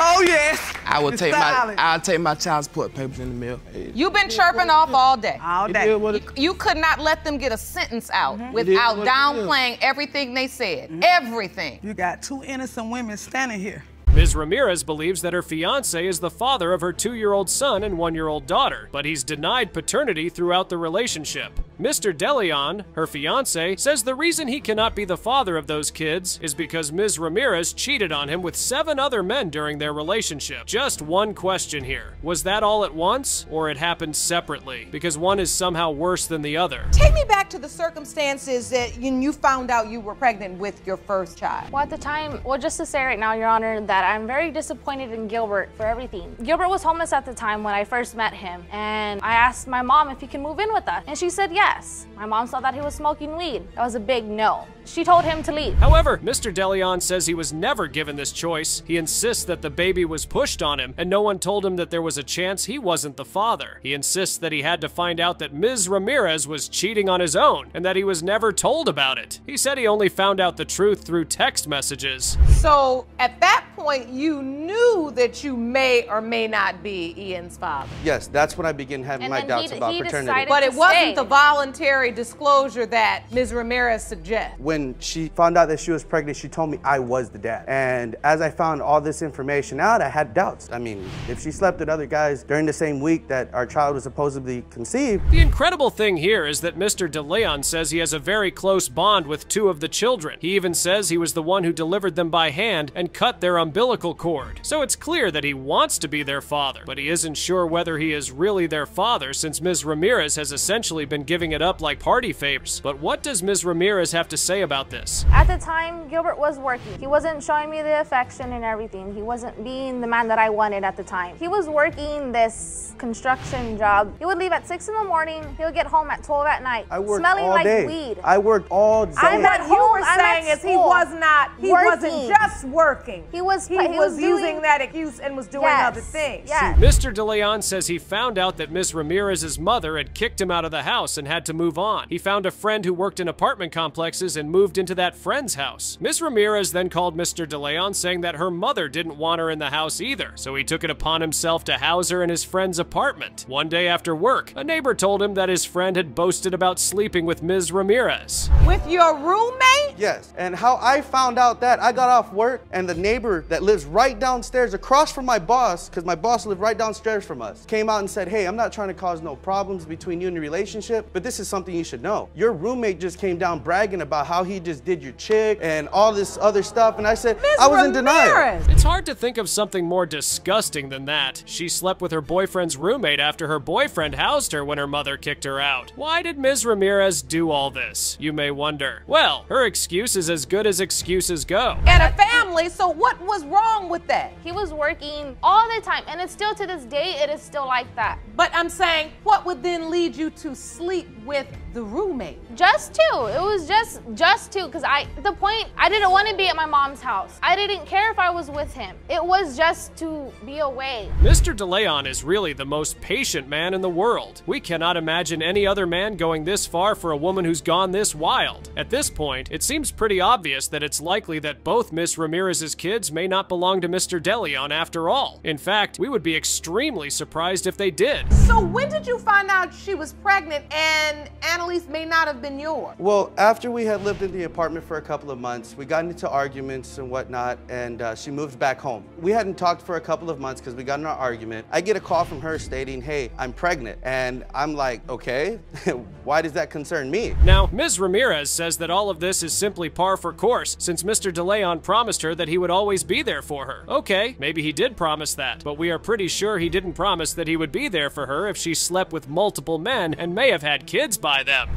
Oh, yes. I would take my, I'll take my child support papers in the mail. You've been chirping off all day. All day. You, you could not let them get a sentence out mm-hmm. without downplaying everything they said. Mm-hmm. Everything. You got two innocent women standing here. Miz Ramirez believes that her fiancé is the father of her two-year-old son and one-year-old daughter, but he's denied paternity throughout the relationship. Mister DeLeon, her fiance, says the reason he cannot be the father of those kids is because Miz Ramirez cheated on him with seven other men during their relationship. Just one question here. Was that all at once, or it happened separately? Because one is somehow worse than the other. Take me back to the circumstances that you found out you were pregnant with your first child. Well, at the time, well, just to say right now, Your Honor, that I'm very disappointed in Gilbert for everything. Gilbert was homeless at the time when I first met him, and I asked my mom if he can move in with us, and she said yes. Yes. My mom saw that he was smoking weed. That was a big no. She told him to leave. However, Mister DeLeon says he was never given this choice. He insists that the baby was pushed on him, and no one told him that there was a chance he wasn't the father. He insists that he had to find out that Miz Ramirez was cheating on his own, and that he was never told about it. He said he only found out the truth through text messages. So, at that point, you knew that you may or may not be Ian's father. Yes, that's when I began having my doubts about paternity. But it wasn't the voluntary Voluntary disclosure that Miz Ramirez suggests. When she found out that she was pregnant, she told me I was the dad. And as I found all this information out, I had doubts. I mean, if she slept with other guys during the same week that our child was supposedly conceived. The incredible thing here is that Mister DeLeon says he has a very close bond with two of the children. He even says he was the one who delivered them by hand and cut their umbilical cord. So it's clear that he wants to be their father, but he isn't sure whether he is really their father since Miz Ramirez has essentially been giving it up like party favors. But what does Miz Ramirez have to say about this? At the time, Gilbert was working. He wasn't showing me the affection and everything. He wasn't being the man that I wanted at the time. He was working this construction job. He would leave at six in the morning. He would get home at twelve at night. I worked smelling all like day. Weed. I worked all day. I what home, you were I'm saying is he was not, he working. wasn't just working. He was, he he was, was doing, using that excuse and was doing yes, other things. Yes. Mister DeLeon says he found out that Miz Ramirez's mother had kicked him out of the house and had to move on. He found a friend who worked in apartment complexes and moved into that friend's house. Miz Ramirez then called Mister DeLeon saying that her mother didn't want her in the house either, so he took it upon himself to house her in his friend's apartment. One day after work, a neighbor told him that his friend had boasted about sleeping with Miz Ramirez. With your roommate? Yes, and how I found out that I got off work and the neighbor that lives right downstairs across from my boss, because my boss lived right downstairs from us, came out and said, hey, I'm not trying to cause no problems between you and your relationship, but this is something you should know. Your roommate just came down bragging about how he just did your chick and all this other stuff, and I said, Miz I was Ramirez. in denial. It's hard to think of something more disgusting than that. She slept with her boyfriend's roommate after her boyfriend housed her when her mother kicked her out. Why did Miz Ramirez do all this, you may wonder? Well, her excuse is as good as excuses go. And a family, so what was wrong with that? He was working all the time, and it's still to this day, it is still like that. But I'm saying, what would then lead you to sleep with the roommate? Just two. It was just just two, because I the point I didn't want to be at my mom's house. I didn't care if I was with him. It was just to be away. Mister DeLeon is really the most patient man in the world. We cannot imagine any other man going this far for a woman who's gone this wild. At this point, it seems pretty obvious that it's likely that both Miss Ramirez's kids may not belong to Mister DeLeon after all. In fact, we would be extremely surprised if they did. So when did you find out she was pregnant and And Annalise may not have been yours? Well, after we had lived in the apartment for a couple of months, we got into arguments and whatnot, and uh, she moved back home. We hadn't talked for a couple of months because we got in our argument. I get a call from her stating, hey, I'm pregnant. And I'm like, okay, why does that concern me? Now, Miz Ramirez says that all of this is simply par for course, since Mister DeLeon promised her that he would always be there for her. Okay, maybe he did promise that, but we are pretty sure he didn't promise that he would be there for her if she slept with multiple men and may have had kids by them.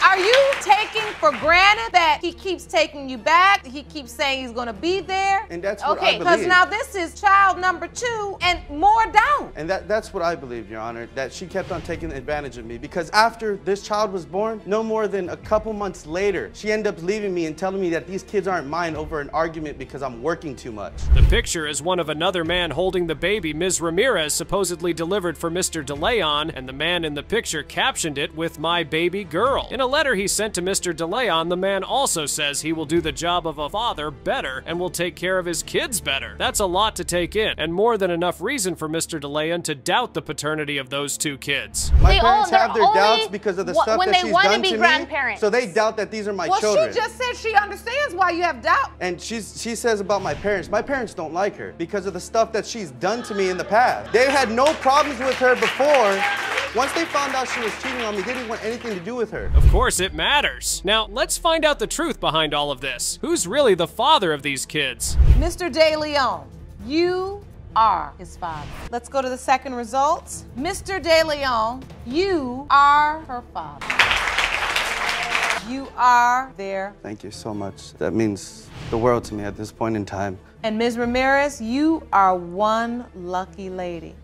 Are you taking for granted that he keeps taking you back? He keeps saying he's gonna be there? And that's what okay, I believe. Okay, because now this is child number two and more down. And that, that's what I believe, Your Honor, that she kept on taking advantage of me, because after this child was born, no more than a couple months later, she ended up leaving me and telling me that these kids aren't mine over an argument because I'm working too much. The picture is one of another man holding the baby Miz Ramirez supposedly delivered for Mister DeLeon, and the man in the picture captioned it with "my baby girl." In a In a letter he sent to Mister DeLeon, the man also says he will do the job of a father better and will take care of his kids better. That's a lot to take in, and more than enough reason for Mister DeLeon to doubt the paternity of those two kids. My they parents all, have their doubts because of the stuff that she's done to, to me, so they doubt that these are my well, children. Well, she just said she understands why you have doubt. And she's, she says about my parents, my parents don't like her because of the stuff that she's done to me in the past. They had no problems with her before. Once they found out she was cheating on me, they didn't want anything to do with her. Of course it matters. Now, let's find out the truth behind all of this. Who's really the father of these kids? Mister DeLeon, you are his father. Let's go to the second results. Mister DeLeon, you are her father. You are there. Thank you so much. That means the world to me at this point in time. And Miz Ramirez, you are one lucky lady.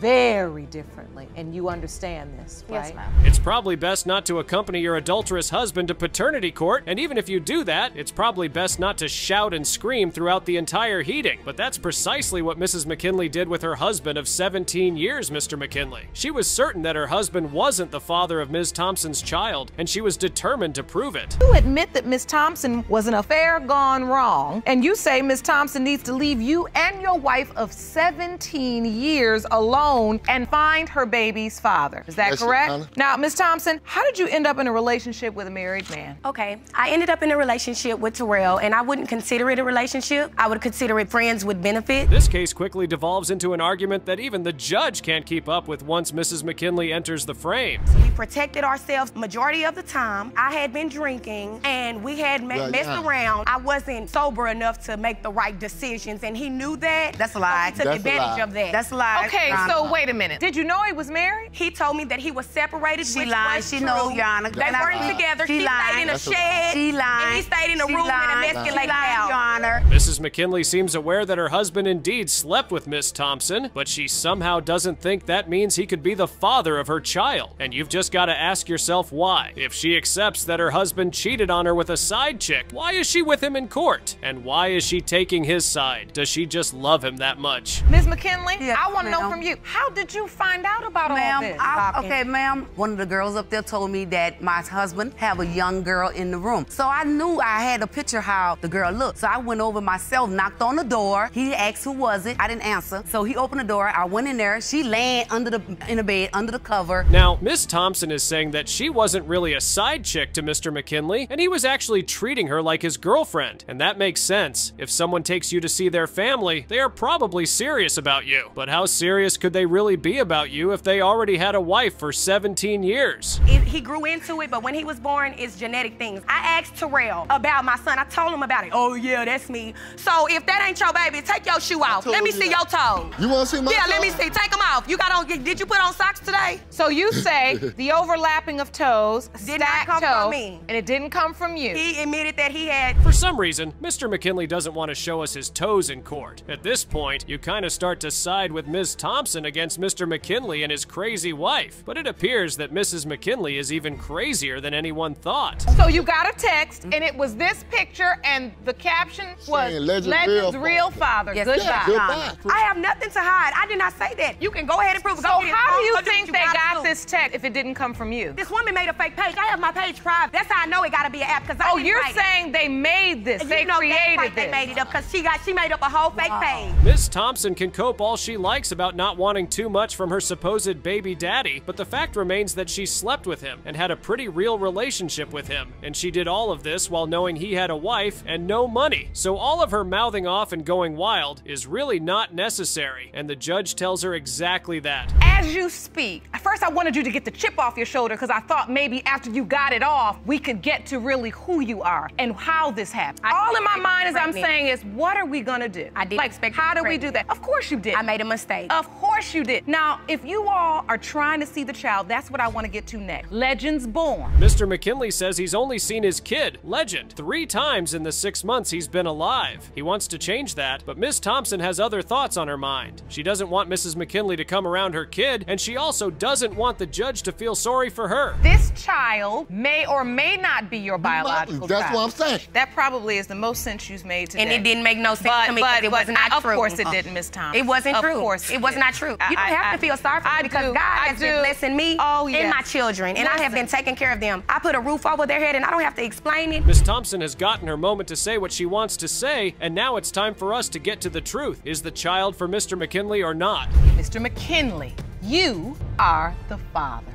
Very differently, and you understand this, right? Yes, ma'am. It's probably best not to accompany your adulterous husband to paternity court, and even if you do that, it's probably best not to shout and scream throughout the entire hearing. But that's precisely what Missus McKinley did with her husband of seventeen years, Mister McKinley. She was certain that her husband wasn't the father of Miz Thompson's child, and she was determined to prove it. You admit that Miz Thompson was an affair gone wrong, and you say Miz Thompson needs to leave you and your wife of seventeen years alone and find her baby's father. Is that yes, correct? Honey. Now, Miz Thompson, how did you end up in a relationship with a married man? Okay, I ended up in a relationship with Terrell, and I wouldn't consider it a relationship. I would consider it friends with benefit. This case quickly devolves into an argument that even the judge can't keep up with once Missus McKinley enters the frame. We protected ourselves majority of the time. I had been drinking, and we had me yeah, messed yeah. around. I wasn't sober enough to make the right decisions, and he knew that. That's a lie. So he took That's advantage of that. That's a lie. Okay, Ron, so wait a minute. Did you know he was married? He told me that he was separated. She lied. She knows, Yana. They weren't together. She, she stayed in a That's shed. She lied. And he stayed in a she room lying. in a Mexican lake house. Missus McKinley seems aware that her husband indeed slept with Miss Thompson, but she somehow doesn't think that means he could be the father of her child. And you've just got to ask yourself why. If she accepts that her husband cheated on her with a side chick, why is she with him in court? And why is she taking his side? Does she just love him that much? Miz McKinley, yeah, I want to know from you. How did you find out about all this? I, okay, ma'am, one of the girls up there told me that my husband have a young girl in the room. So I knew I had a picture how the girl looked. So I went over myself, knocked on the door. He asked who was it. I didn't answer. So he opened the door. I went in there. She lay under the in the bed, under the cover. Now, Miss Thompson is saying that she wasn't really a side chick to Mister McKinley, and he was actually treating her like his girlfriend. And that makes sense. If someone takes you to see their family, they are probably serious about you. But how serious could they really be about you if they already had a wife for seventeen years? It, he grew into it, but when he was born, it's genetic things. I asked Terrell about my son. I told him about it. Oh, yeah, that's me. So if that ain't your baby, take your shoe off. Let me see that. Your toes. You want to see my Yeah, toes? Let me see. Take them off. You got on, did you put on socks today? So you say the overlapping of toes did not come toe, from me. And it didn't come from you. He admitted that he had. For some reason, Mister McKinley doesn't want to show us his toes in court. At this point, you kind of start to side with Miz Thompson against Mister McKinley and his crazy wife. But it appears that Missus McKinley is even crazier than anyone thought. So you got a text, and it was this picture, and the caption was, saying, Legend's, Legend's real father. Yes. Goodbye. Yeah, goodbye. I have nothing to hide. I did not say that. You can go ahead and prove it. So go how do you think you they got prove. This text if it didn't come from you? This woman made a fake page. I have my page private. That's how I know it got to be an app. Cause I oh, you're saying it. They made this. You they know, created right, this. They made it up because she got she made up a whole fake wow. page. Miss Thompson can cope all she likes about not wanting too much from her supposed baby daddy, but the fact remains that she slept with him and had a pretty real relationship with him, and she did all of this while knowing he had a wife and no money. So all of her mouthing off and going wild is really not necessary, and the judge tells her exactly that. As you speak, first I wanted you to get the chip off your shoulder because I thought maybe after you got it off, we could get to really who you are and how this happened. I all in my mind as I'm saying is, what are we gonna do? I did like, expect how do we do that? Of course you did. I made a mistake. Of course you did. Now, if you all are trying to see the child, that's what I want to get to next. Legend's born. Mister McKinley says he's only seen his kid, Legend, three times in the six months he's been alive. He wants to change that, but Miss Thompson has other thoughts on her mind. She doesn't want Missus McKinley to come around her kid, and she also doesn't want the judge to feel sorry for her. This child may or may not be your biological That's child. That's what I'm saying. That probably is the most sense you've made today. And it didn't make no sense but, to me because it was not of true. Of course it didn't, Miss Thompson. It wasn't of true. Of course it, it was not true. You don't I, have I, to feel sorry for me because do. God has been blessing me oh, yes. and my children, and Listen. I have been taking care of them. I put a roof over their head, and I don't have to explain it. Miss Thompson has gotten her moment to say what she wants to say, and now it's time for us to get to the truth. Is the child for Mister McKinley or not? Mister McKinley, you are the father.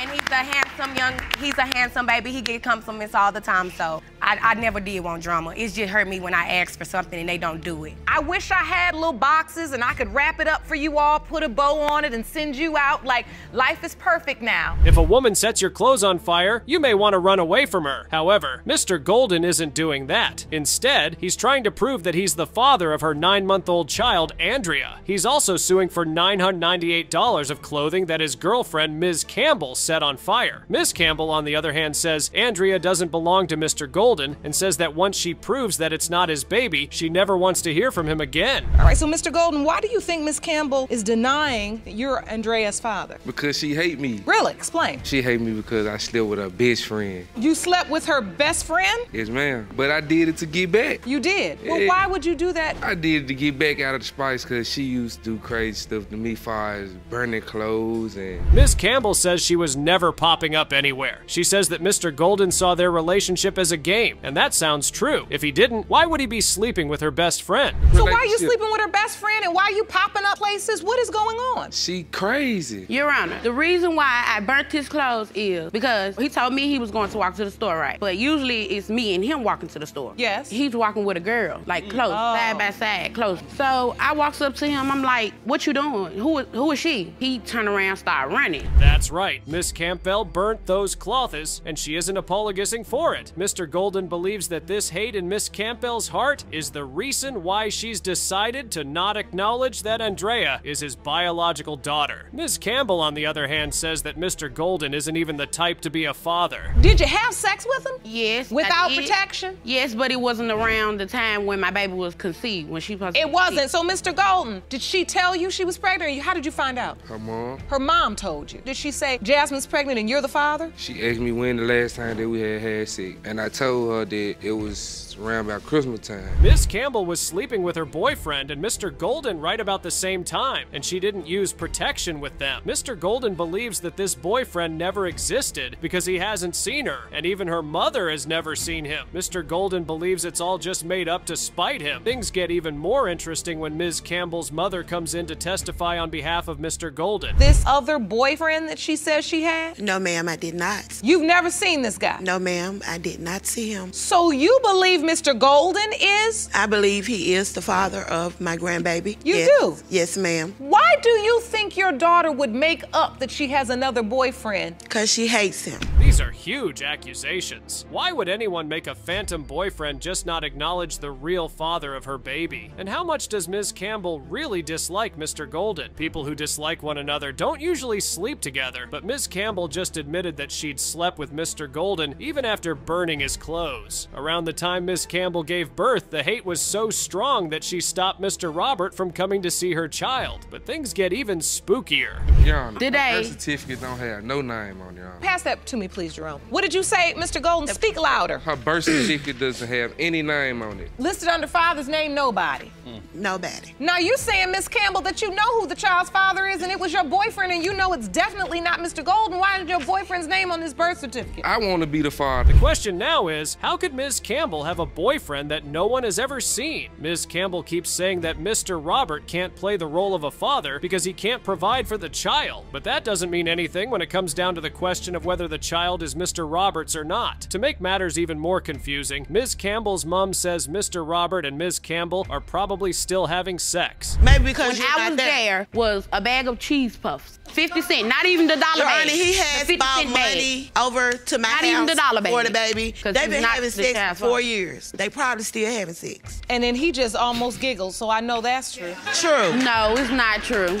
And he's the handsome. handsome young, he's a handsome baby. He get compliments all the time, so I, I never did want drama. It just hurt me when I asked for something and they don't do it. I wish I had little boxes and I could wrap it up for you all, put a bow on it and send you out like life is perfect now. If a woman sets your clothes on fire, you may want to run away from her. However, Mister Golden isn't doing that. Instead, he's trying to prove that he's the father of her nine-month-old child, Andrea. He's also suing for nine hundred ninety-eight dollars of clothing that his girlfriend, Miz Campbell, set on fire. Miz Campbell, on the other hand, says Andrea doesn't belong to Mister Golden and says that once she proves that it's not his baby, she never wants to hear from him again. All right, so Mister Golden, why do you think Miz Campbell is denying that you're Andrea's father? Because she hate me. Really? Explain. She hate me because I slept with her best friend. You slept with her best friend? Yes, ma'am. But I did it to get back. You did? Well, yeah. Why would you do that? I did it to get back out of the spice because she used to do crazy stuff to me far as burning clothes and... Miz Campbell says she was never popping up anywhere. She says that Mister Golden saw their relationship as a game, and that sounds true. If he didn't, why would he be sleeping with her best friend? So why are you sleeping with her best friend and why are you popping up places? What is going on? She crazy. Your Honor, the reason why I burnt his clothes is because he told me he was going to walk to the store, right? But usually it's me and him walking to the store. Yes. He's walking with a girl, like close, oh. side by side, close. So I walks up to him, I'm like, what you doing? Who, who is she? He turned around, started running. That's right. Miss Campbell burnt those clothes and she isn't apologizing for it. Mister Golden believes that this hate in Miss Campbell's heart is the reason why she's decided to not acknowledge that Andrea is his biological daughter. Miss Campbell, on the other hand, says that Mister Golden isn't even the type to be a father. Did you have sex with him? Yes. Without protection? Yes, but it wasn't around the time when my baby was conceived, when she was It wasn't. So, Mister Golden, did she tell you she was pregnant? How did you find out? Her mom. Her mom told you. Did she say, Jasmine's pregnant and you're the father? She asked me when the last time that we had had sex, and I told her that it was around about Christmas time. Miss Campbell was sleeping with her boyfriend and Mister Golden right about the same time, and she didn't use protection with them. Mister Golden believes that this boyfriend never existed because he hasn't seen her, and even her mother has never seen him. Mister Golden believes it's all just made up to spite him. Things get even more interesting when Miz Campbell's mother comes in to testify on behalf of Mister Golden. This other boyfriend that she says she had? No, ma'am, I did not. You've never seen this guy? No, ma'am, I did not see him. So you believe Mister Golden is? I believe he is the father of my grandbaby. You yes. do? Yes, ma'am. Why do you think your daughter would make up that she has another boyfriend? Because she hates him. These are huge accusations. Why would anyone make a phantom boyfriend just not acknowledge the real father of her baby? And how much does Miz Campbell really dislike Mister Golden? People who dislike one another don't usually sleep together, but Miz Campbell just admitted that she'd slept with Mister Golden even after burning his clothes. Around the time Miz Campbell gave birth, the hate was so strong that she stopped Mister Robert from coming to see her child. But things get even spookier. Your Honor, birth certificate don't have no name on it, Your Honor. Pass that to me, please, Jerome. What did you say, Mister Golden? Speak louder. Her birth certificate doesn't have any name on it. Listed under father's name, nobody. Mm. Nobody. Now you saying, Miss Campbell, that you know who the child's father is and it was your boyfriend and you know it's definitely not Mister Golden. Why is your boyfriend's name on his birth certificate? I want to be the father. The question now is, how could Miz Campbell have a boyfriend that no one has ever seen? Miz Campbell keeps saying that Mister Robert can't play the role of a father because he can't provide for the child. But that doesn't mean anything when it comes down to the question of whether the child is Mister Robert's or not. To make matters even more confusing, Miz Campbell's mom says Mister Robert and Miz Campbell are probably still having sex. Maybe because when I was there, there was a bag of cheese puffs, fifty cent, not even the dollar bag. Your Honor, he has bought money bag. over to my not house even the dollar for the baby. They've been having sex for four years. They probably still having sex. And then he just almost giggled, so I know that's true. True. No, it's not true.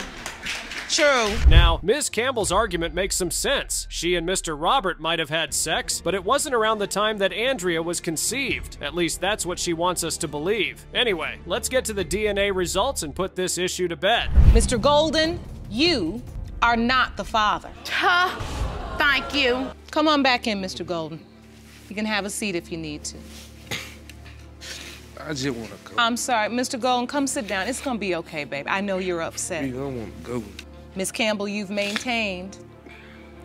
True. Now, Miz Campbell's argument makes some sense. She and Mister Robert might have had sex, but it wasn't around the time that Andrea was conceived. At least that's what she wants us to believe. Anyway, let's get to the D N A results and put this issue to bed. Mister Golden, you are not the father. Huh. Thank you. Come on back in, Mister Golden. You can have a seat if you need to. I just want to go. I'm sorry. Mister Golden, come sit down. It's going to be okay, babe. I know you're upset. I don't want to go. Miz Campbell, you've maintained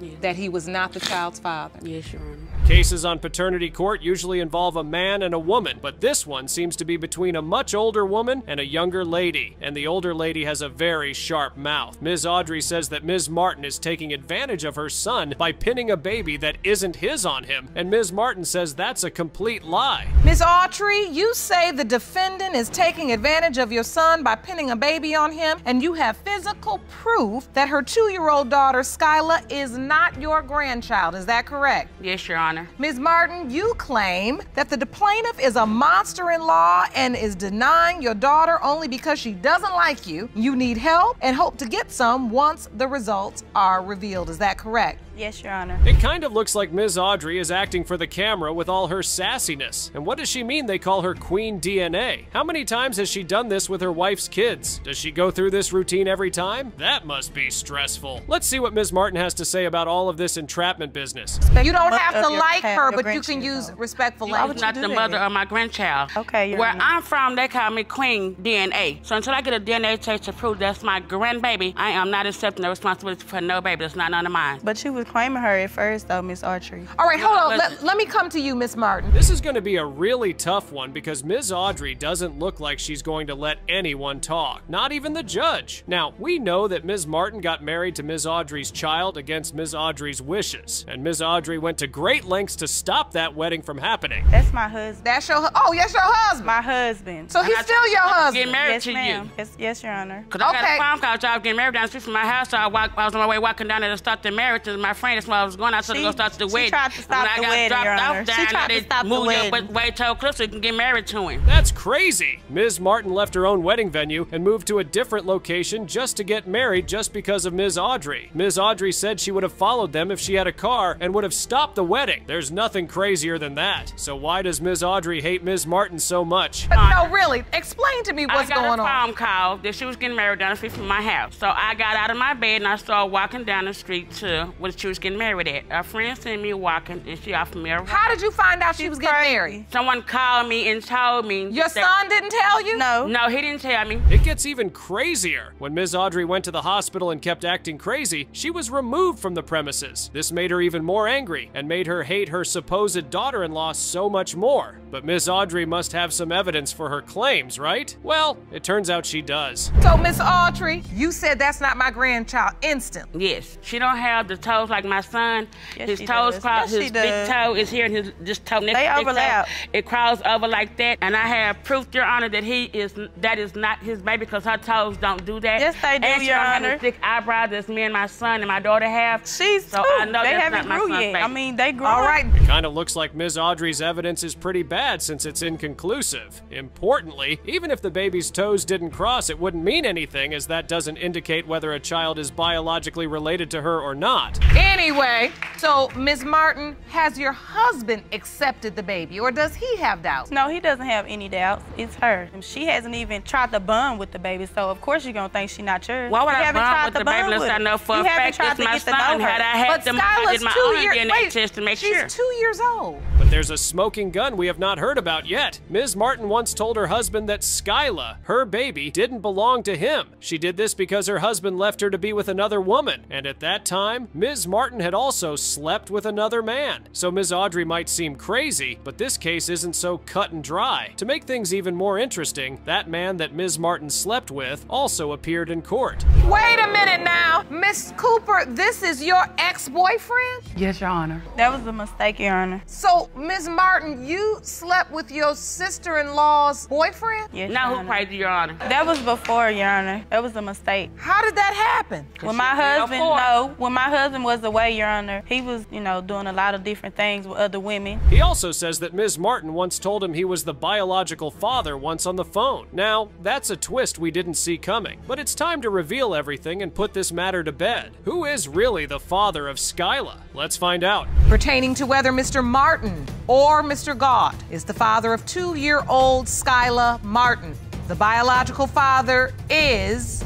yes. that he was not the child's father. Yes, Your Honor. Cases on paternity court usually involve a man and a woman, but this one seems to be between a much older woman and a younger lady, and the older lady has a very sharp mouth. Miz Audrey says that Miz Martin is taking advantage of her son by pinning a baby that isn't his on him, and Miz Martin says that's a complete lie. Miz Audrey, you say the defendant is taking advantage of your son by pinning a baby on him, and you have physical proof that her two-year-old daughter, Skyla, is not your grandchild. Is that correct? Yes, Your Honor. Miz Martin, you claim that the plaintiff is a monster-in-law and is denying your daughter only because she doesn't like you. You need help and hope to get some once the results are revealed. Is that correct? Yes, Your Honor. It kind of looks like Miz Audrey is acting for the camera with all her sassiness. And what does she mean they call her Queen D N A? How many times has she done this with her wife's kids? Does she go through this routine every time? That must be stressful. Let's see what Miz Martin has to say about all of this entrapment business. You don't have to like her, but you can use respectful language. I'm not the mother of my grandchild. Okay, Where I'm from, they call me Queen D N A. So until I get a D N A test to prove that's my grandbaby, I am not accepting the responsibility for no baby. That's not none of mine. But she was claiming her at first, though, Miss Audrey. All right, hold on. Let, let me come to you, Miss Martin. This is going to be a really tough one because Miz Audrey doesn't look like she's going to let anyone talk, not even the judge. Now, we know that Miz Martin got married to Miz Audrey's child against Miz Audrey's wishes, and Miz Audrey went to great lengths to stop that wedding from happening. That's my husband. That's your husband? Oh, yes, your husband. My husband. So he's still your husband? Get married to you. Yes, yes, Your Honor. Because I got a phone call job getting married down the street from my house, so I, walk, I was on my way walking down there to start the marriage. And my friend, that's why I was going out to go start the wedding. She tried to stop the wedding, Your Honor. She tried to stop the wedding. But way told Cliff so he can get married to him. That's crazy. Miz Martin left her own wedding venue and moved to a different location just to get married just because of Miz Audrey. Miz Audrey said she would have followed them if she had a car and would have stopped the wedding. There's nothing crazier than that. So why does Miz Audrey hate Miz Martin so much? But no, really, explain to me what's going on. I got a phone call that she was getting married down the street from my house. So I got out of my bed and I started walking down the street to where she was getting married at. A friend seen me walking and she offered me a ride. How did you find out she, she was getting crazy. married? Someone called me and told me. Your son didn't tell you? No. No, he didn't tell me. It gets even crazier. When Miz Audrey went to the hospital and kept acting crazy, she was removed from the premises. This made her even more angry and made her hate her supposed daughter-in-law so much more. But Miz Audrey must have some evidence for her claims, right? Well, it turns out she does. So Miz Audrey, you said that's not my grandchild instantly. Yes. She don't have the toes like my son. Yes, his toes cross, yes, his big does. toe is here and his this toe next to his big toe. It crawls over like that. And I have proof, Your Honor, that he is that is not his baby because her toes don't do that. Yes, they do, and Your Honor. And thick eyebrows that me and my son and my daughter have. She's so too. I know they that's haven't not grew my son's yet. Baby. I mean, they grew. All right. It kind of looks like Miz Audrey's evidence is pretty bad since it's inconclusive. Importantly, even if the baby's toes didn't cross, it wouldn't mean anything as that doesn't indicate whether a child is biologically related to her or not. Anyway, so Miz Martin, has your husband accepted the baby or does he have doubts? No, he doesn't have any doubts. It's her. And she hasn't even tried to bond with the baby, so of course you're going to think she's not yours. Why would you I haven't bond tried with the baby unless I know for you a fact it's my son? Had I had them, I did my own year, D N A test to make she's sure. She's two years old. But there's a smoking gun we have not heard about yet. Miz Martin once told her husband that Skyla, her baby, didn't belong to him. She did this because her husband left her to be with another woman, and at that time, Miz Martin had also slept with another man. So Miz Audrey might seem crazy, but this case isn't so cut and dry. To make things even more interesting, that man that Miz Martin slept with also appeared in court. Wait a minute now. Miz Cooper, this is your ex-boyfriend? Yes, Your Honor. That was a mistake, Your Honor. So, Miz Martin, you slept with your sister-in-law's boyfriend? Yes, Your Honor. Now who cried to Your Honor? That was before, Your Honor. That was a mistake. How did that happen? When my husband, no, when my husband was away, Your Honor. He was, you know, doing a lot of different things with other women. He also says that Miz Martin once told him he was the biological father once on the phone. Now, that's a twist we didn't see coming, but it's time to reveal everything and put this matter to bed. Who is really the father of Skyla? Let's find out. Pertaining to whether Mister Martin or Mister God is the father of two-year-old Skyla Martin, the biological father is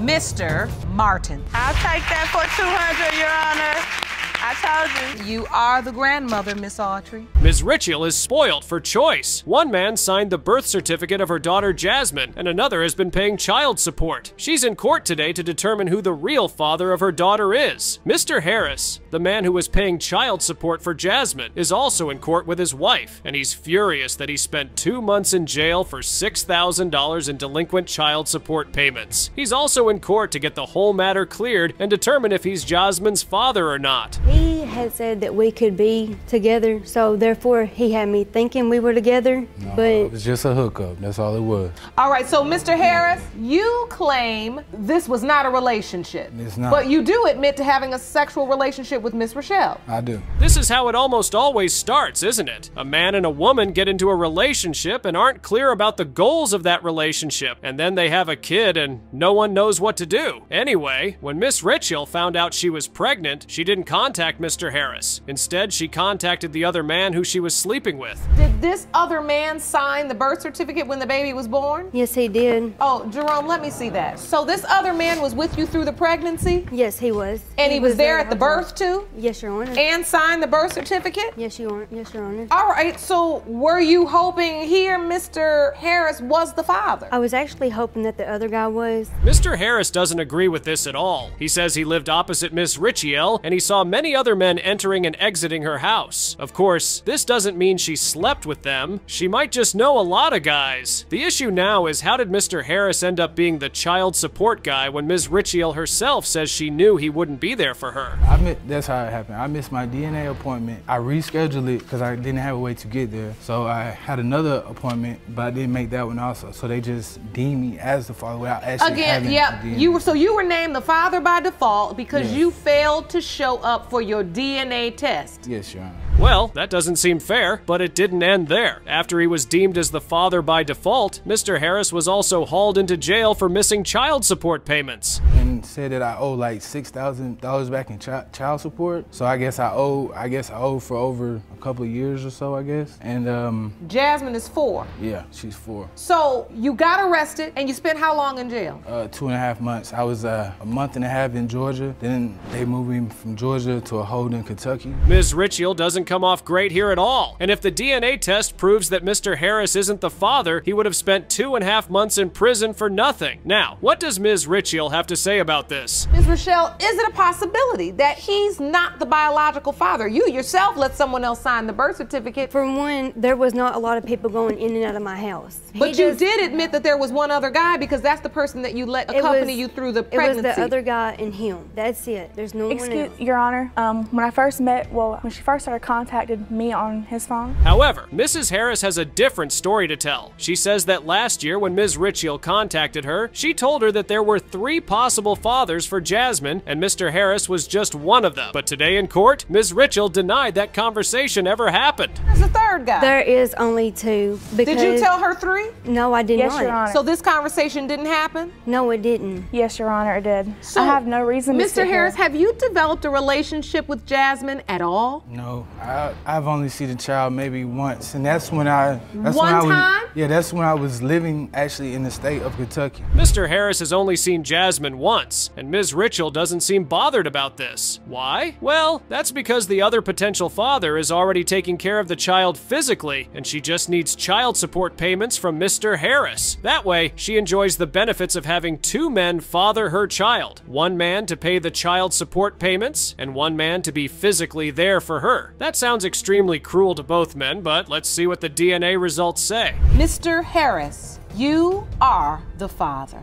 Mister Martin. I'll take that for two hundred, Your Honor. I told you. You are the grandmother, Miss Audrey. Miz Richel is spoiled for choice. One man signed the birth certificate of her daughter Jasmine, and another has been paying child support. She's in court today to determine who the real father of her daughter is. Mister Harris, the man who was paying child support for Jasmine, is also in court with his wife, and he's furious that he spent two months in jail for six thousand dollars in delinquent child support payments. He's also in court to get the whole matter cleared and determine if he's Jasmine's father or not. He had said that we could be together, so therefore he had me thinking we were together, no, but... it was just a hookup, that's all it was. All right, so Mister Harris, you claim this was not a relationship. It's not. But you do admit to having a sexual relationship with Miss Richel. I do. This is how it almost always starts, isn't it? A man and a woman get into a relationship and aren't clear about the goals of that relationship, and then they have a kid and no one knows what to do. Anyway, when Miss Richel found out she was pregnant, she didn't contact Mister Harris. Instead, she contacted the other man who she was sleeping with. Did this other man sign the birth certificate when the baby was born? Yes, he did. Oh, Jerome, let me see that. So this other man was with you through the pregnancy? Yes, he was. And he, he was, was there at the birth too? Yes, Your Honor. And signed the birth certificate? Yes, Your, yes, Your Honor. All right, so were you hoping here Mister Harris was the father? I was actually hoping that the other guy was. Mister Harris doesn't agree with this at all. He says he lived opposite Miss Richel and he saw many other men entering and exiting her house. Of course, this doesn't mean she slept with them. She might just know a lot of guys. The issue now is how did Mister Harris end up being the child support guy when Miz Richel herself says she knew he wouldn't be there for her? I miss, that's how it happened. I missed my D N A appointment. I rescheduled it because I didn't have a way to get there. So I had another appointment, but I didn't make that one also. So they just deemed me as the father without actually having the D N A. Again, yep. You were, so you were named the father by default because yes. you failed to show up for your D N A test. Yes, Your Honor. Well, that doesn't seem fair, but it didn't end there. After he was deemed as the father by default, Mister Harris was also hauled into jail for missing child support payments. And said that I owe like six thousand dollars back in chi child support. So I guess I owe, I guess I owe for over a couple of years or so, I guess. And um, Jasmine is four. Yeah, she's four. So you got arrested and you spent how long in jail? Uh, two and a half months. I was uh, a month and a half in Georgia. Then they moved me from Georgia to a hold in Kentucky. Miz Richel doesn't come off great here at all. And if the D N A test proves that Mister Harris isn't the father, he would have spent two and a half months in prison for nothing. Now, what does Miz Richel have to say about this? Miz Richel, is it a possibility that he's not the biological father? You yourself let someone else sign the birth certificate. For one, there was not a lot of people going in and out of my house. But he you just, did admit that there was one other guy because that's the person that you let accompany was, you through the pregnancy. It was the other guy and him. That's it. There's no Excuse, one else. Your Honor, um, when I first met, well, when she first started contacting contacted me on his phone. However, Missus Harris has a different story to tell. She says that last year when Miz Richel contacted her, she told her that there were three possible fathers for Jasmine and Mister Harris was just one of them. But today in court, Miz Richel denied that conversation ever happened. There's a third guy. There is only two. Did you tell her three? No, I did yes, not. Your Honor. So this conversation didn't happen? No, it didn't. Yes, Your Honor, it did. So I have no reason Mister to Mister Harris, have you developed a relationship with Jasmine at all? No. I, I've only seen the child maybe once, and that's when I... That's One when I was, time? Yeah, that's when I was living, actually, in the state of Kentucky. Mister Harris has only seen Jasmine once, and Miz Richel doesn't seem bothered about this. Why? Well, that's because the other potential father is already taking care of the child physically, and she just needs child support payments from Mister Harris. That way, she enjoys the benefits of having two men father her child. One man to pay the child support payments, and one man to be physically there for her. That's sounds extremely cruel to both men, but let's see what the D N A results say. Mister Harris, you are the father.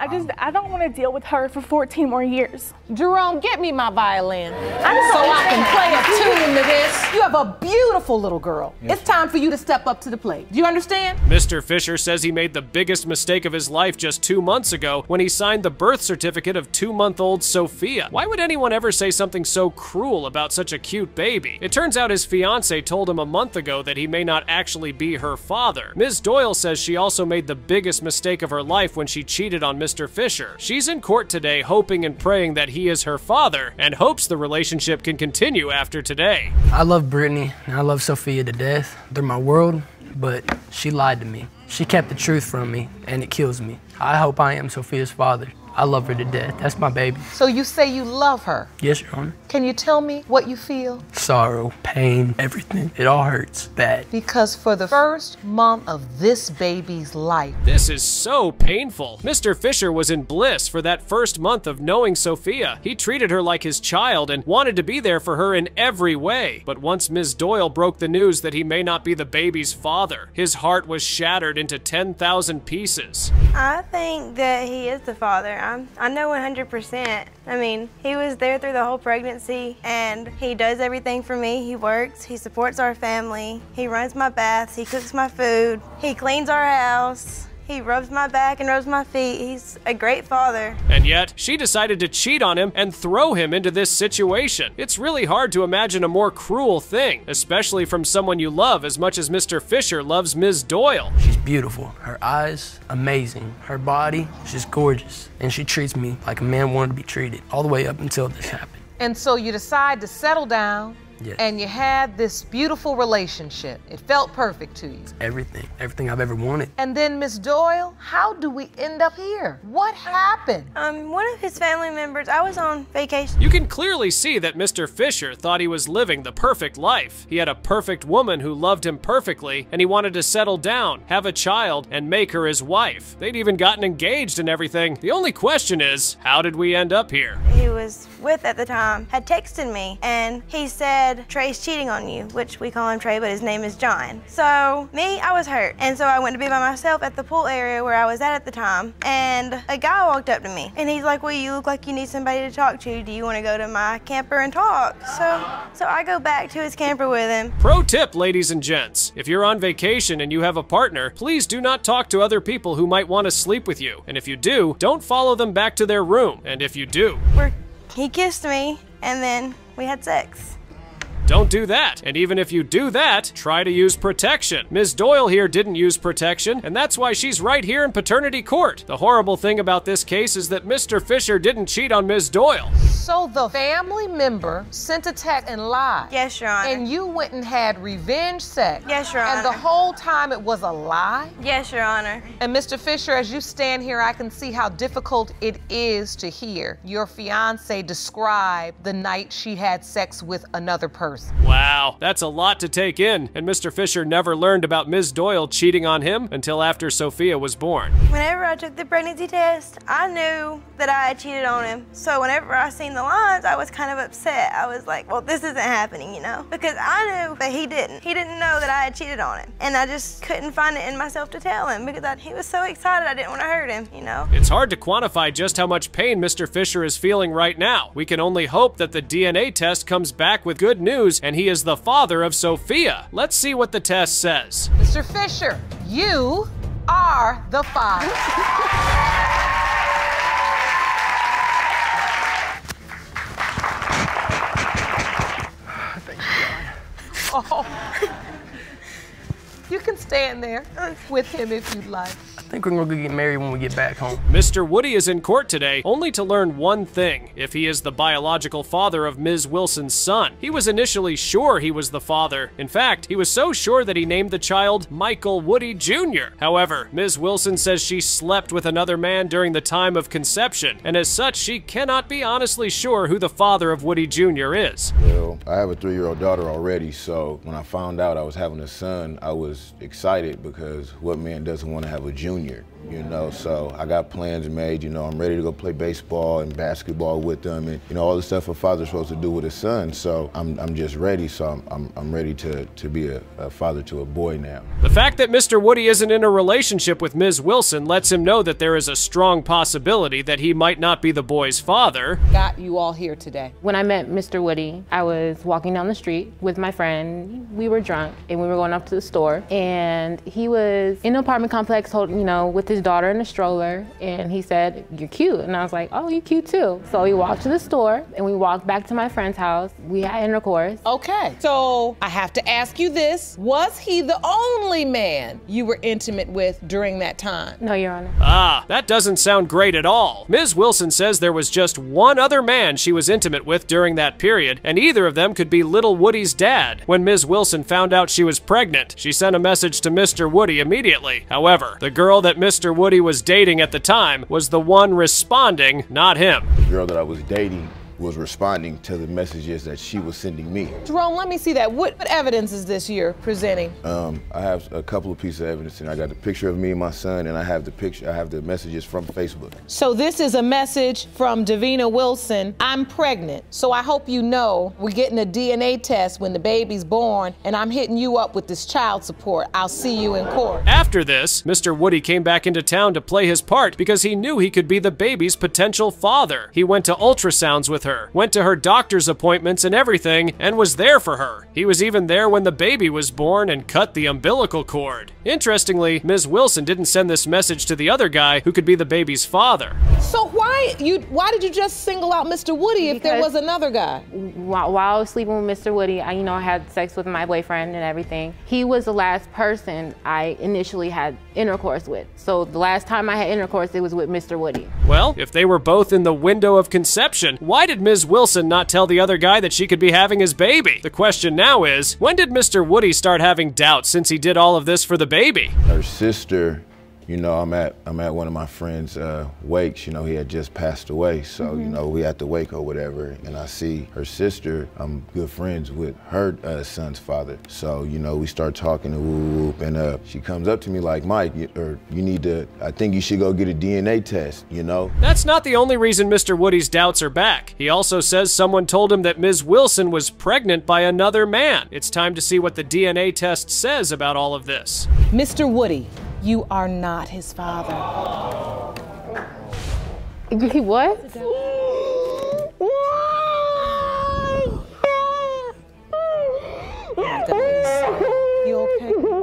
I just, I don't want to deal with her for fourteen more years. Jerome, get me my violin I so I can play a tune to this. You have a beautiful little girl. Yes. It's time for you to step up to the plate. Do you understand? Mister Fisher says he made the biggest mistake of his life just two months ago when he signed the birth certificate of two-month-old Sophia. Why would anyone ever say something so cruel about such a cute baby? It turns out his fiancée told him a month ago that he may not actually be her father. Miz Doyle says she also made the biggest mistake of her life when she cheated on Mister Mister Fisher. She's in court today hoping and praying that he is her father and hopes the relationship can continue after today. I love Brittany and I love Sophia to death. They're my world, but she lied to me. She kept the truth from me and it kills me. I hope I am Sophia's father. I love her to death. That's my baby. So you say you love her? Yes, Your Honor. Can you tell me what you feel? Sorrow, pain, everything. It all hurts bad. Because for the first month of this baby's life. This is so painful. Mister Fisher was in bliss for that first month of knowing Sophia. He treated her like his child and wanted to be there for her in every way. But once Miz Doyle broke the news that he may not be the baby's father, his heart was shattered into ten thousand pieces. I think that he is the father. I'm, I know one hundred percent. I mean, he was there through the whole pregnancy and he does everything for me. He works, he supports our family, he runs my baths, he cooks my food, he cleans our house. He rubs my back and rubs my feet. He's a great father. And yet, she decided to cheat on him and throw him into this situation. It's really hard to imagine a more cruel thing, especially from someone you love as much as Mister Fisher loves Miz Doyle. She's beautiful. Her eyes, amazing. Her body, she's gorgeous. And she treats me like a man wanted to be treated, all the way up until this happened. And so you decide to settle down. Yes. And you had this beautiful relationship. It felt perfect to you. It's everything, everything I've ever wanted. And then Miz Doyle, how do we end up here? What happened? Um, one of his family members, I was on vacation. You can clearly see that Mister Fisher thought he was living the perfect life. He had a perfect woman who loved him perfectly, and he wanted to settle down, have a child, and make her his wife. They'd even gotten engaged and everything. The only question is, how did we end up here? He was with at the time had texted me, and he said, Trey's cheating on you, which we call him Trey, but his name is John. So me, I was hurt. And so I went to be by myself at the pool area where I was at at the time. And a guy walked up to me and he's like, well, you look like you need somebody to talk to. Do you want to go to my camper and talk? So, so I go back to his camper with him. Pro tip, ladies and gents. If you're on vacation and you have a partner, please do not talk to other people who might want to sleep with you. And if you do, don't follow them back to their room. And if you do, We're, he kissed me and then we had sex. Don't do that. And even if you do that, try to use protection. Miz Doyle here didn't use protection, and that's why she's right here in paternity court. The horrible thing about this case is that Mister Fisher didn't cheat on Miz Doyle. So the family member sent a text and lied. Yes, Your Honor. And you went and had revenge sex. Yes, Your Honor. And the whole time it was a lie? Yes, Your Honor. And Mister Fisher, as you stand here, I can see how difficult it is to hear your fiancée describe the night she had sex with another person. Wow, that's a lot to take in, and Mister Fisher never learned about Miz Doyle cheating on him until after Sophia was born. Whenever I took the pregnancy test, I knew that I had cheated on him. So whenever I seen the lines, I was kind of upset. I was like, well, this isn't happening, you know? Because I knew that he didn't. He didn't know that I had cheated on him, and I just couldn't find it in myself to tell him because I, he was so excited I didn't want to hurt him, you know? It's hard to quantify just how much pain Mister Fisher is feeling right now. We can only hope that the D N A test comes back with good news, and he is the father of Sophia. Let's see what the test says. Mister Fisher, you are the father. Thank you, God. Oh. You can stand there with him if you'd like. I think we're gonna get married when we get back home. Mister Woody is in court today only to learn one thing, if he is the biological father of Miz Wilson's son. He was initially sure he was the father. In fact, he was so sure that he named the child Michael Woody Junior However, Miz Wilson says she slept with another man during the time of conception, and as such, she cannot be honestly sure who the father of Woody Junior is. Well, I have a three-year-old daughter already, so when I found out I was having a son, I was excited because what man doesn't want to have a junior? You know, so I got plans made, you know, I'm ready to go play baseball and basketball with them and, you know, all the stuff a father's supposed to do with his son. So I'm, I'm just ready, so I'm, I'm, I'm ready to, to be a, a father to a boy now. The fact that Mister Woody isn't in a relationship with Miz Wilson lets him know that there is a strong possibility that he might not be the boy's father. Got you all here today. When I met Mister Woody, I was walking down the street with my friend. We were drunk and we were going up to the store and he was in an apartment complex holding, you know, with his daughter in a stroller, and he said, you're cute. And I was like, oh, you're cute too. So we walked to the store and we walked back to my friend's house. We had intercourse. Okay, so I have to ask you this. Was he the only man you were intimate with during that time? No, Your Honor. Ah, that doesn't sound great at all. Miz Wilson says there was just one other man she was intimate with during that period, and either of them could be little Woody's dad. When Miz Wilson found out she was pregnant, she sent a message to Mister Woody immediately. However, the girl girl that Mister Woody was dating at the time was the one responding, not him. The girl that I was dating was responding to the messages that she was sending me. Jerome, let me see that. What, what evidence is this you're presenting? Um, I have a couple of pieces of evidence, and I got the picture of me and my son, and I have the picture, I have the messages from Facebook. So this is a message from Davina Wilson. I'm pregnant, so I hope you know we're getting a D N A test when the baby's born, and I'm hitting you up with this child support. I'll see you in court. After this, Mister Woody came back into town to play his part because he knew he could be the baby's potential father. He went to ultrasounds with her. Her, went to her doctor's appointments and everything, and was there for her. He was even there when the baby was born and cut the umbilical cord. Interestingly, Miz Wilson didn't send this message to the other guy who could be the baby's father. So why you why did you just single out Mister Woody if because there was another guy? While, while I was sleeping with Mister Woody, I, you know, I had sex with my boyfriend and everything. He was the last person I initially had intercourse with. So the last time I had intercourse, it was with Mister Woody. Well, if they were both in the window of conception, why did Miz Wilson not tell the other guy that she could be having his baby? The question now is, when did Mister Woody start having doubts since he did all of this for the baby? Her sister, you know, I'm at I'm at one of my friends' uh, wakes, you know, he had just passed away, so, mm-hmm. you know, we at the wake or whatever, and I see her sister, I'm good friends with her uh, son's father, so, you know, we start talking and whoop, and uh, she comes up to me like, Mike, you, or you need to, I think you should go get a D N A test, you know? That's not the only reason Mister Woody's doubts are back. He also says someone told him that Miz Wilson was pregnant by another man. It's time to see what the D N A test says about all of this. Mister Woody, you are not his father. He what? You okay?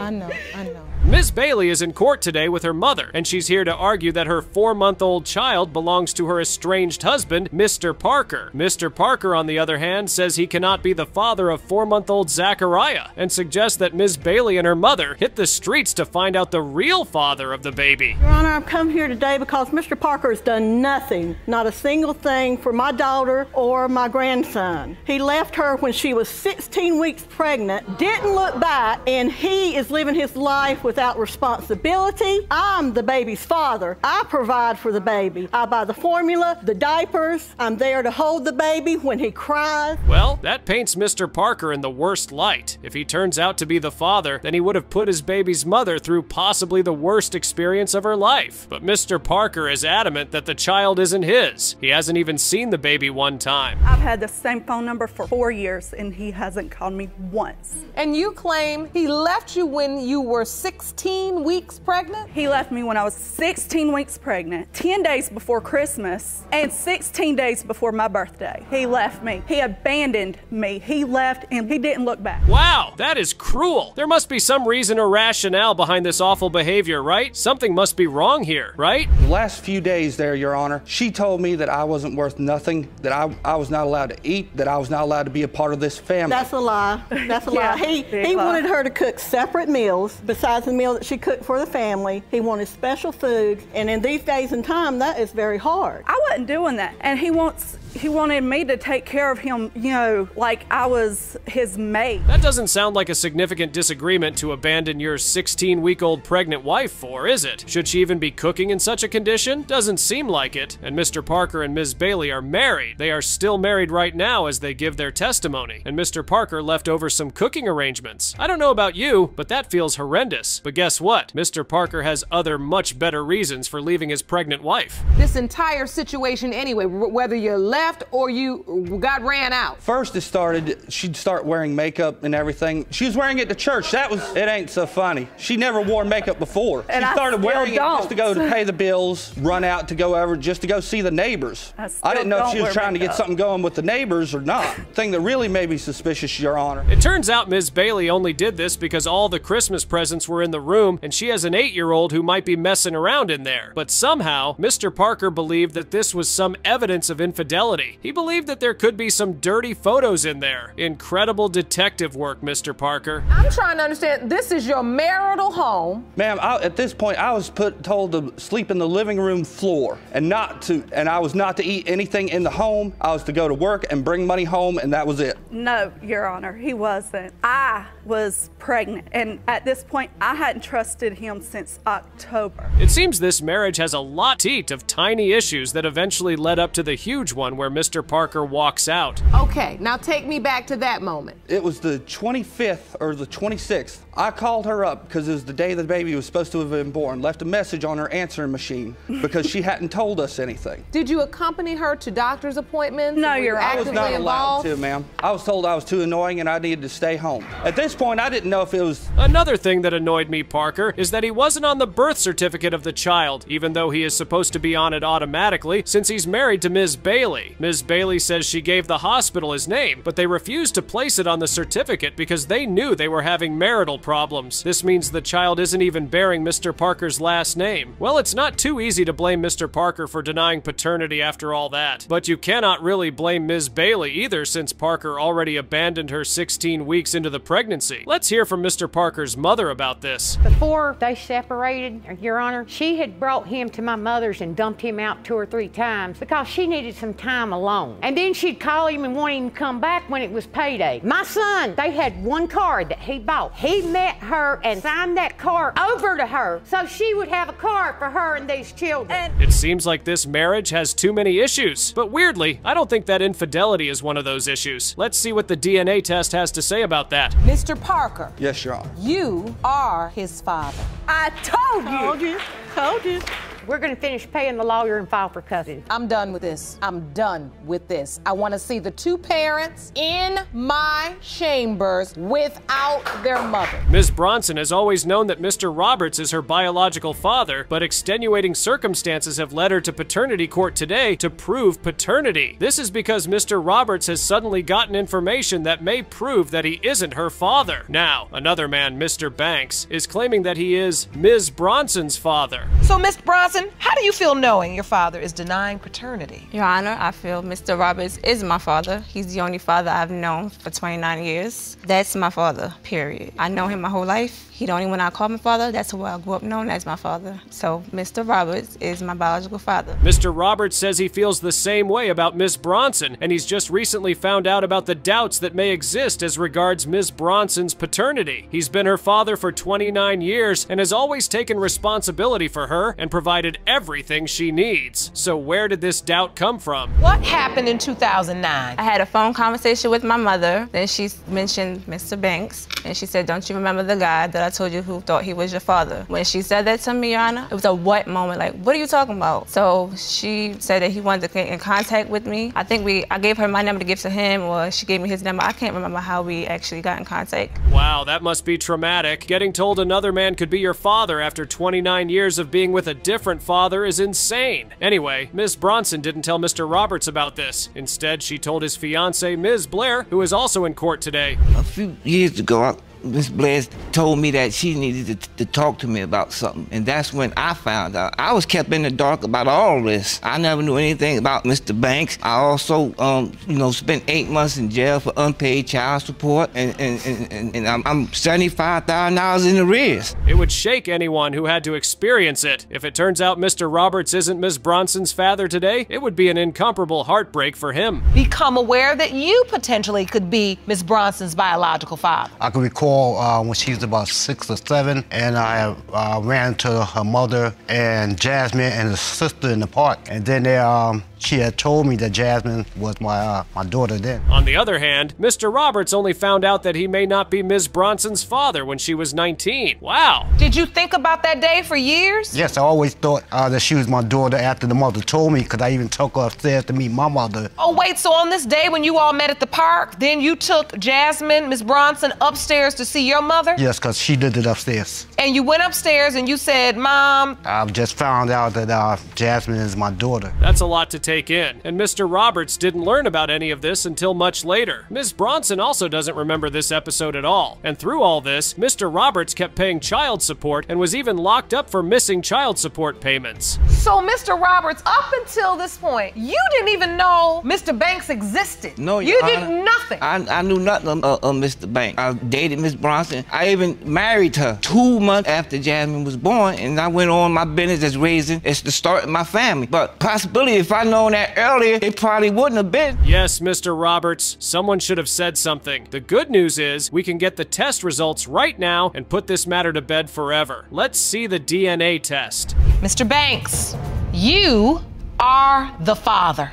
I know, I know. Miz Bailey is in court today with her mother, and she's here to argue that her four-month-old child belongs to her estranged husband, Mister Parker. Mister Parker, on the other hand, says he cannot be the father of four-month-old Zachariah, and suggests that Miz Bailey and her mother hit the streets to find out the real father of the baby. Your Honor, I've come here today because Mister Parker has done nothing, not a single thing for my daughter or my grandson. He left her when she was sixteen weeks pregnant, didn't look back, and he is living his life with without responsibility. I'm the baby's father. I provide for the baby. I buy the formula, the diapers. I'm there to hold the baby when he cries. Well, that paints Mister Parker in the worst light. If he turns out to be the father, then he would have put his baby's mother through possibly the worst experience of her life. But Mister Parker is adamant that the child isn't his. He hasn't even seen the baby one time. I've had the same phone number for four years and he hasn't called me once. And you claim he left you when you were six sixteen weeks pregnant? He left me when I was sixteen weeks pregnant, ten days before Christmas, and sixteen days before my birthday. He left me. He abandoned me. He left and he didn't look back. Wow, that is cruel. There must be some reason or rationale behind this awful behavior, right? Something must be wrong here, right? The last few days there, Your Honor, she told me that I wasn't worth nothing, that I, I was not allowed to eat, that I was not allowed to be a part of this family. That's a lie. That's a yeah, lie. He, he lie. wanted her to cook separate meals besides meal that she cooked for the family. He wanted special foods, and in these days and time, that is very hard. I wasn't doing that, and he wants he wanted me to take care of him, you know, like I was his mate. That doesn't sound like a significant disagreement to abandon your sixteen-week-old pregnant wife for, is it? Should she even be cooking in such a condition? Doesn't seem like it, and Mister Parker and Miz Bailey are married. They are still married right now as they give their testimony, and Mister Parker left over some cooking arrangements. I don't know about you, but that feels horrendous. But guess what? Mister Parker has other much better reasons for leaving his pregnant wife. This entire situation anyway, whether you left or you got ran out. First it started, she'd start wearing makeup and everything. She was wearing it to church. That was, it ain't so funny. She never wore makeup before. And she started wearing it just to go to pay the bills, run out to go over, just to go see the neighbors. I, I didn't know if she was trying to get something going with the neighbors or not. Thing that really made me suspicious, Your Honor. It turns out Miz Bailey only did this because all the Christmas presents were in the The room, and she has an eight-year-old who might be messing around in there. But somehow, Mister Parker believed that this was some evidence of infidelity possibility. He believed that there could be some dirty photos in there. Incredible detective work, Mister Parker. I'm trying to understand, this is your marital home. Ma'am, at this point, I was put, told to sleep in the living room floor and not to, and I was not to eat anything in the home. I was to go to work and bring money home, and that was it. No, Your Honor, he wasn't. I was pregnant, and at this point, I hadn't trusted him since October. It seems this marriage has a lot to eat of tiny issues that eventually led up to the huge one where Mister Parker walks out. Okay, now take me back to that moment. It was the twenty-fifth or the twenty-sixth. I called her up because it was the day the baby was supposed to have been born, left a message on her answering machine because she hadn't told us anything. Did you accompany her to doctor's appointments? No, Your Honor. I was not allowed to, ma'am. I was told I was too annoying and I needed to stay home. At this point, I didn't know if it was... Another thing that annoyed me, Parker, is that he wasn't on the birth certificate of the child, even though he is supposed to be on it automatically since he's married to Miz Bailey. Miz Bailey says she gave the hospital his name, but they refused to place it on the certificate because they knew they were having marital problems. This means the child isn't even bearing Mister Parker's last name. Well, it's not too easy to blame Mister Parker for denying paternity after all that, but you cannot really blame Miz Bailey either since Parker already abandoned her sixteen weeks into the pregnancy. Let's hear from Mister Parker's mother about this. Before they separated, Your Honor, she had brought him to my mother's and dumped him out two or three times because she needed some time alone. And then she'd call him and want him to come back when it was payday. My son, they had one card that he bought. He met her and signed that card over to her so she would have a card for her and these children. And it seems like this marriage has too many issues, but weirdly, I don't think that infidelity is one of those issues. Let's see what the D N A test has to say about that. Mister Parker. Yes, Your Honor. You are his father. I told you. Told you. Told you. We're gonna finish paying the lawyer and file for custody. I'm done with this. I'm done with this. I wanna see the two parents in my chambers without their mother. Miz Bronson has always known that Mister Roberts is her biological father, but extenuating circumstances have led her to paternity court today to prove paternity. This is because Mister Roberts has suddenly gotten information that may prove that he isn't her father. Now, another man, Mister Banks, is claiming that he is Miz Bronson's father. So Miz Bronson, how do you feel knowing your father is denying paternity? Your Honor, I feel Mister Roberts is my father. He's the only father I've known for twenty-nine years. That's my father, period. I know him my whole life. He's the only one I call my father. That's who I grew up known as my father. So Mister Roberts is my biological father. Mister Roberts says he feels the same way about Miz Bronson, and he's just recently found out about the doubts that may exist as regards Miz Bronson's paternity. He's been her father for twenty-nine years and has always taken responsibility for her and provided everything she needs. So where did this doubt come from? What happened in two thousand nine? I had a phone conversation with my mother. Then she mentioned Mister Banks, and she said, don't you remember the guy that I told you who thought he was your father? When she said that to me, Your Honor, it was a what moment, like, what are you talking about? So she said that he wanted to get in contact with me. I think we, I gave her my number to give to him, or she gave me his number. I can't remember how we actually got in contact. Wow, that must be traumatic. Getting told another man could be your father after twenty-nine years of being with a different father is insane. Anyway, Miz Bronson didn't tell Mister Roberts about this. Instead, she told his fiancée, Miz Blair, who is also in court today. A few years ago, I Miss Blair told me that she needed to, to talk to me about something, and that's when I found out. I was kept in the dark about all this. I never knew anything about Mister Banks. I also, um, you know, spent eight months in jail for unpaid child support, and, and, and, and, and I'm, I'm seventy-five thousand dollars in arrears. It would shake anyone who had to experience it. If it turns out Mister Roberts isn't Miss Bronson's father today, it would be an incomparable heartbreak for him. Become aware that you potentially could be Miss Bronson's biological father. I can recall Uh, when she was about six or seven, and I uh, ran to her mother and Jasmine and her sister in the park, and then they um, she had told me that Jasmine was my uh, my daughter then. On the other hand, Mister Roberts only found out that he may not be Miz Bronson's father when she was nineteen. Wow. Did you think about that day for years? Yes, I always thought uh, that she was my daughter after the mother told me, because I even took her upstairs to meet my mother. Oh wait, so on this day when you all met at the park, then you took Jasmine, Miz Bronson, upstairs to see your mother? Yes, because she did it upstairs. And you went upstairs and you said, Mom... I've just found out that uh, Jasmine is my daughter. That's a lot to take in. And Mister Roberts didn't learn about any of this until much later. Miz Bronson also doesn't remember this episode at all. And through all this, Mister Roberts kept paying child support and was even locked up for missing child support payments. So, Mister Roberts, up until this point, you didn't even know Mister Banks existed. No, you Your Honor, did nothing. I, I knew nothing of, of, of Mister Banks. I dated Miss Bronson. I even married her two months after Jasmine was born, and I went on my business as raising, as the start of my family. But possibly, if I'd known that earlier, it probably wouldn't have been. Yes, Mister Roberts, someone should have said something. The good news is we can get the test results right now and put this matter to bed forever. Let's see the D N A test. Mister Banks, you are the father.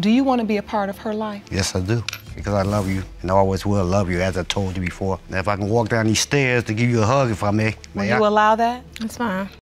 Do you want to be a part of her life? Yes, I do, because I love you, and I always will love you, as I told you before. Now, if I can walk down these stairs to give you a hug, if I may. Will may you I? allow that? That's fine.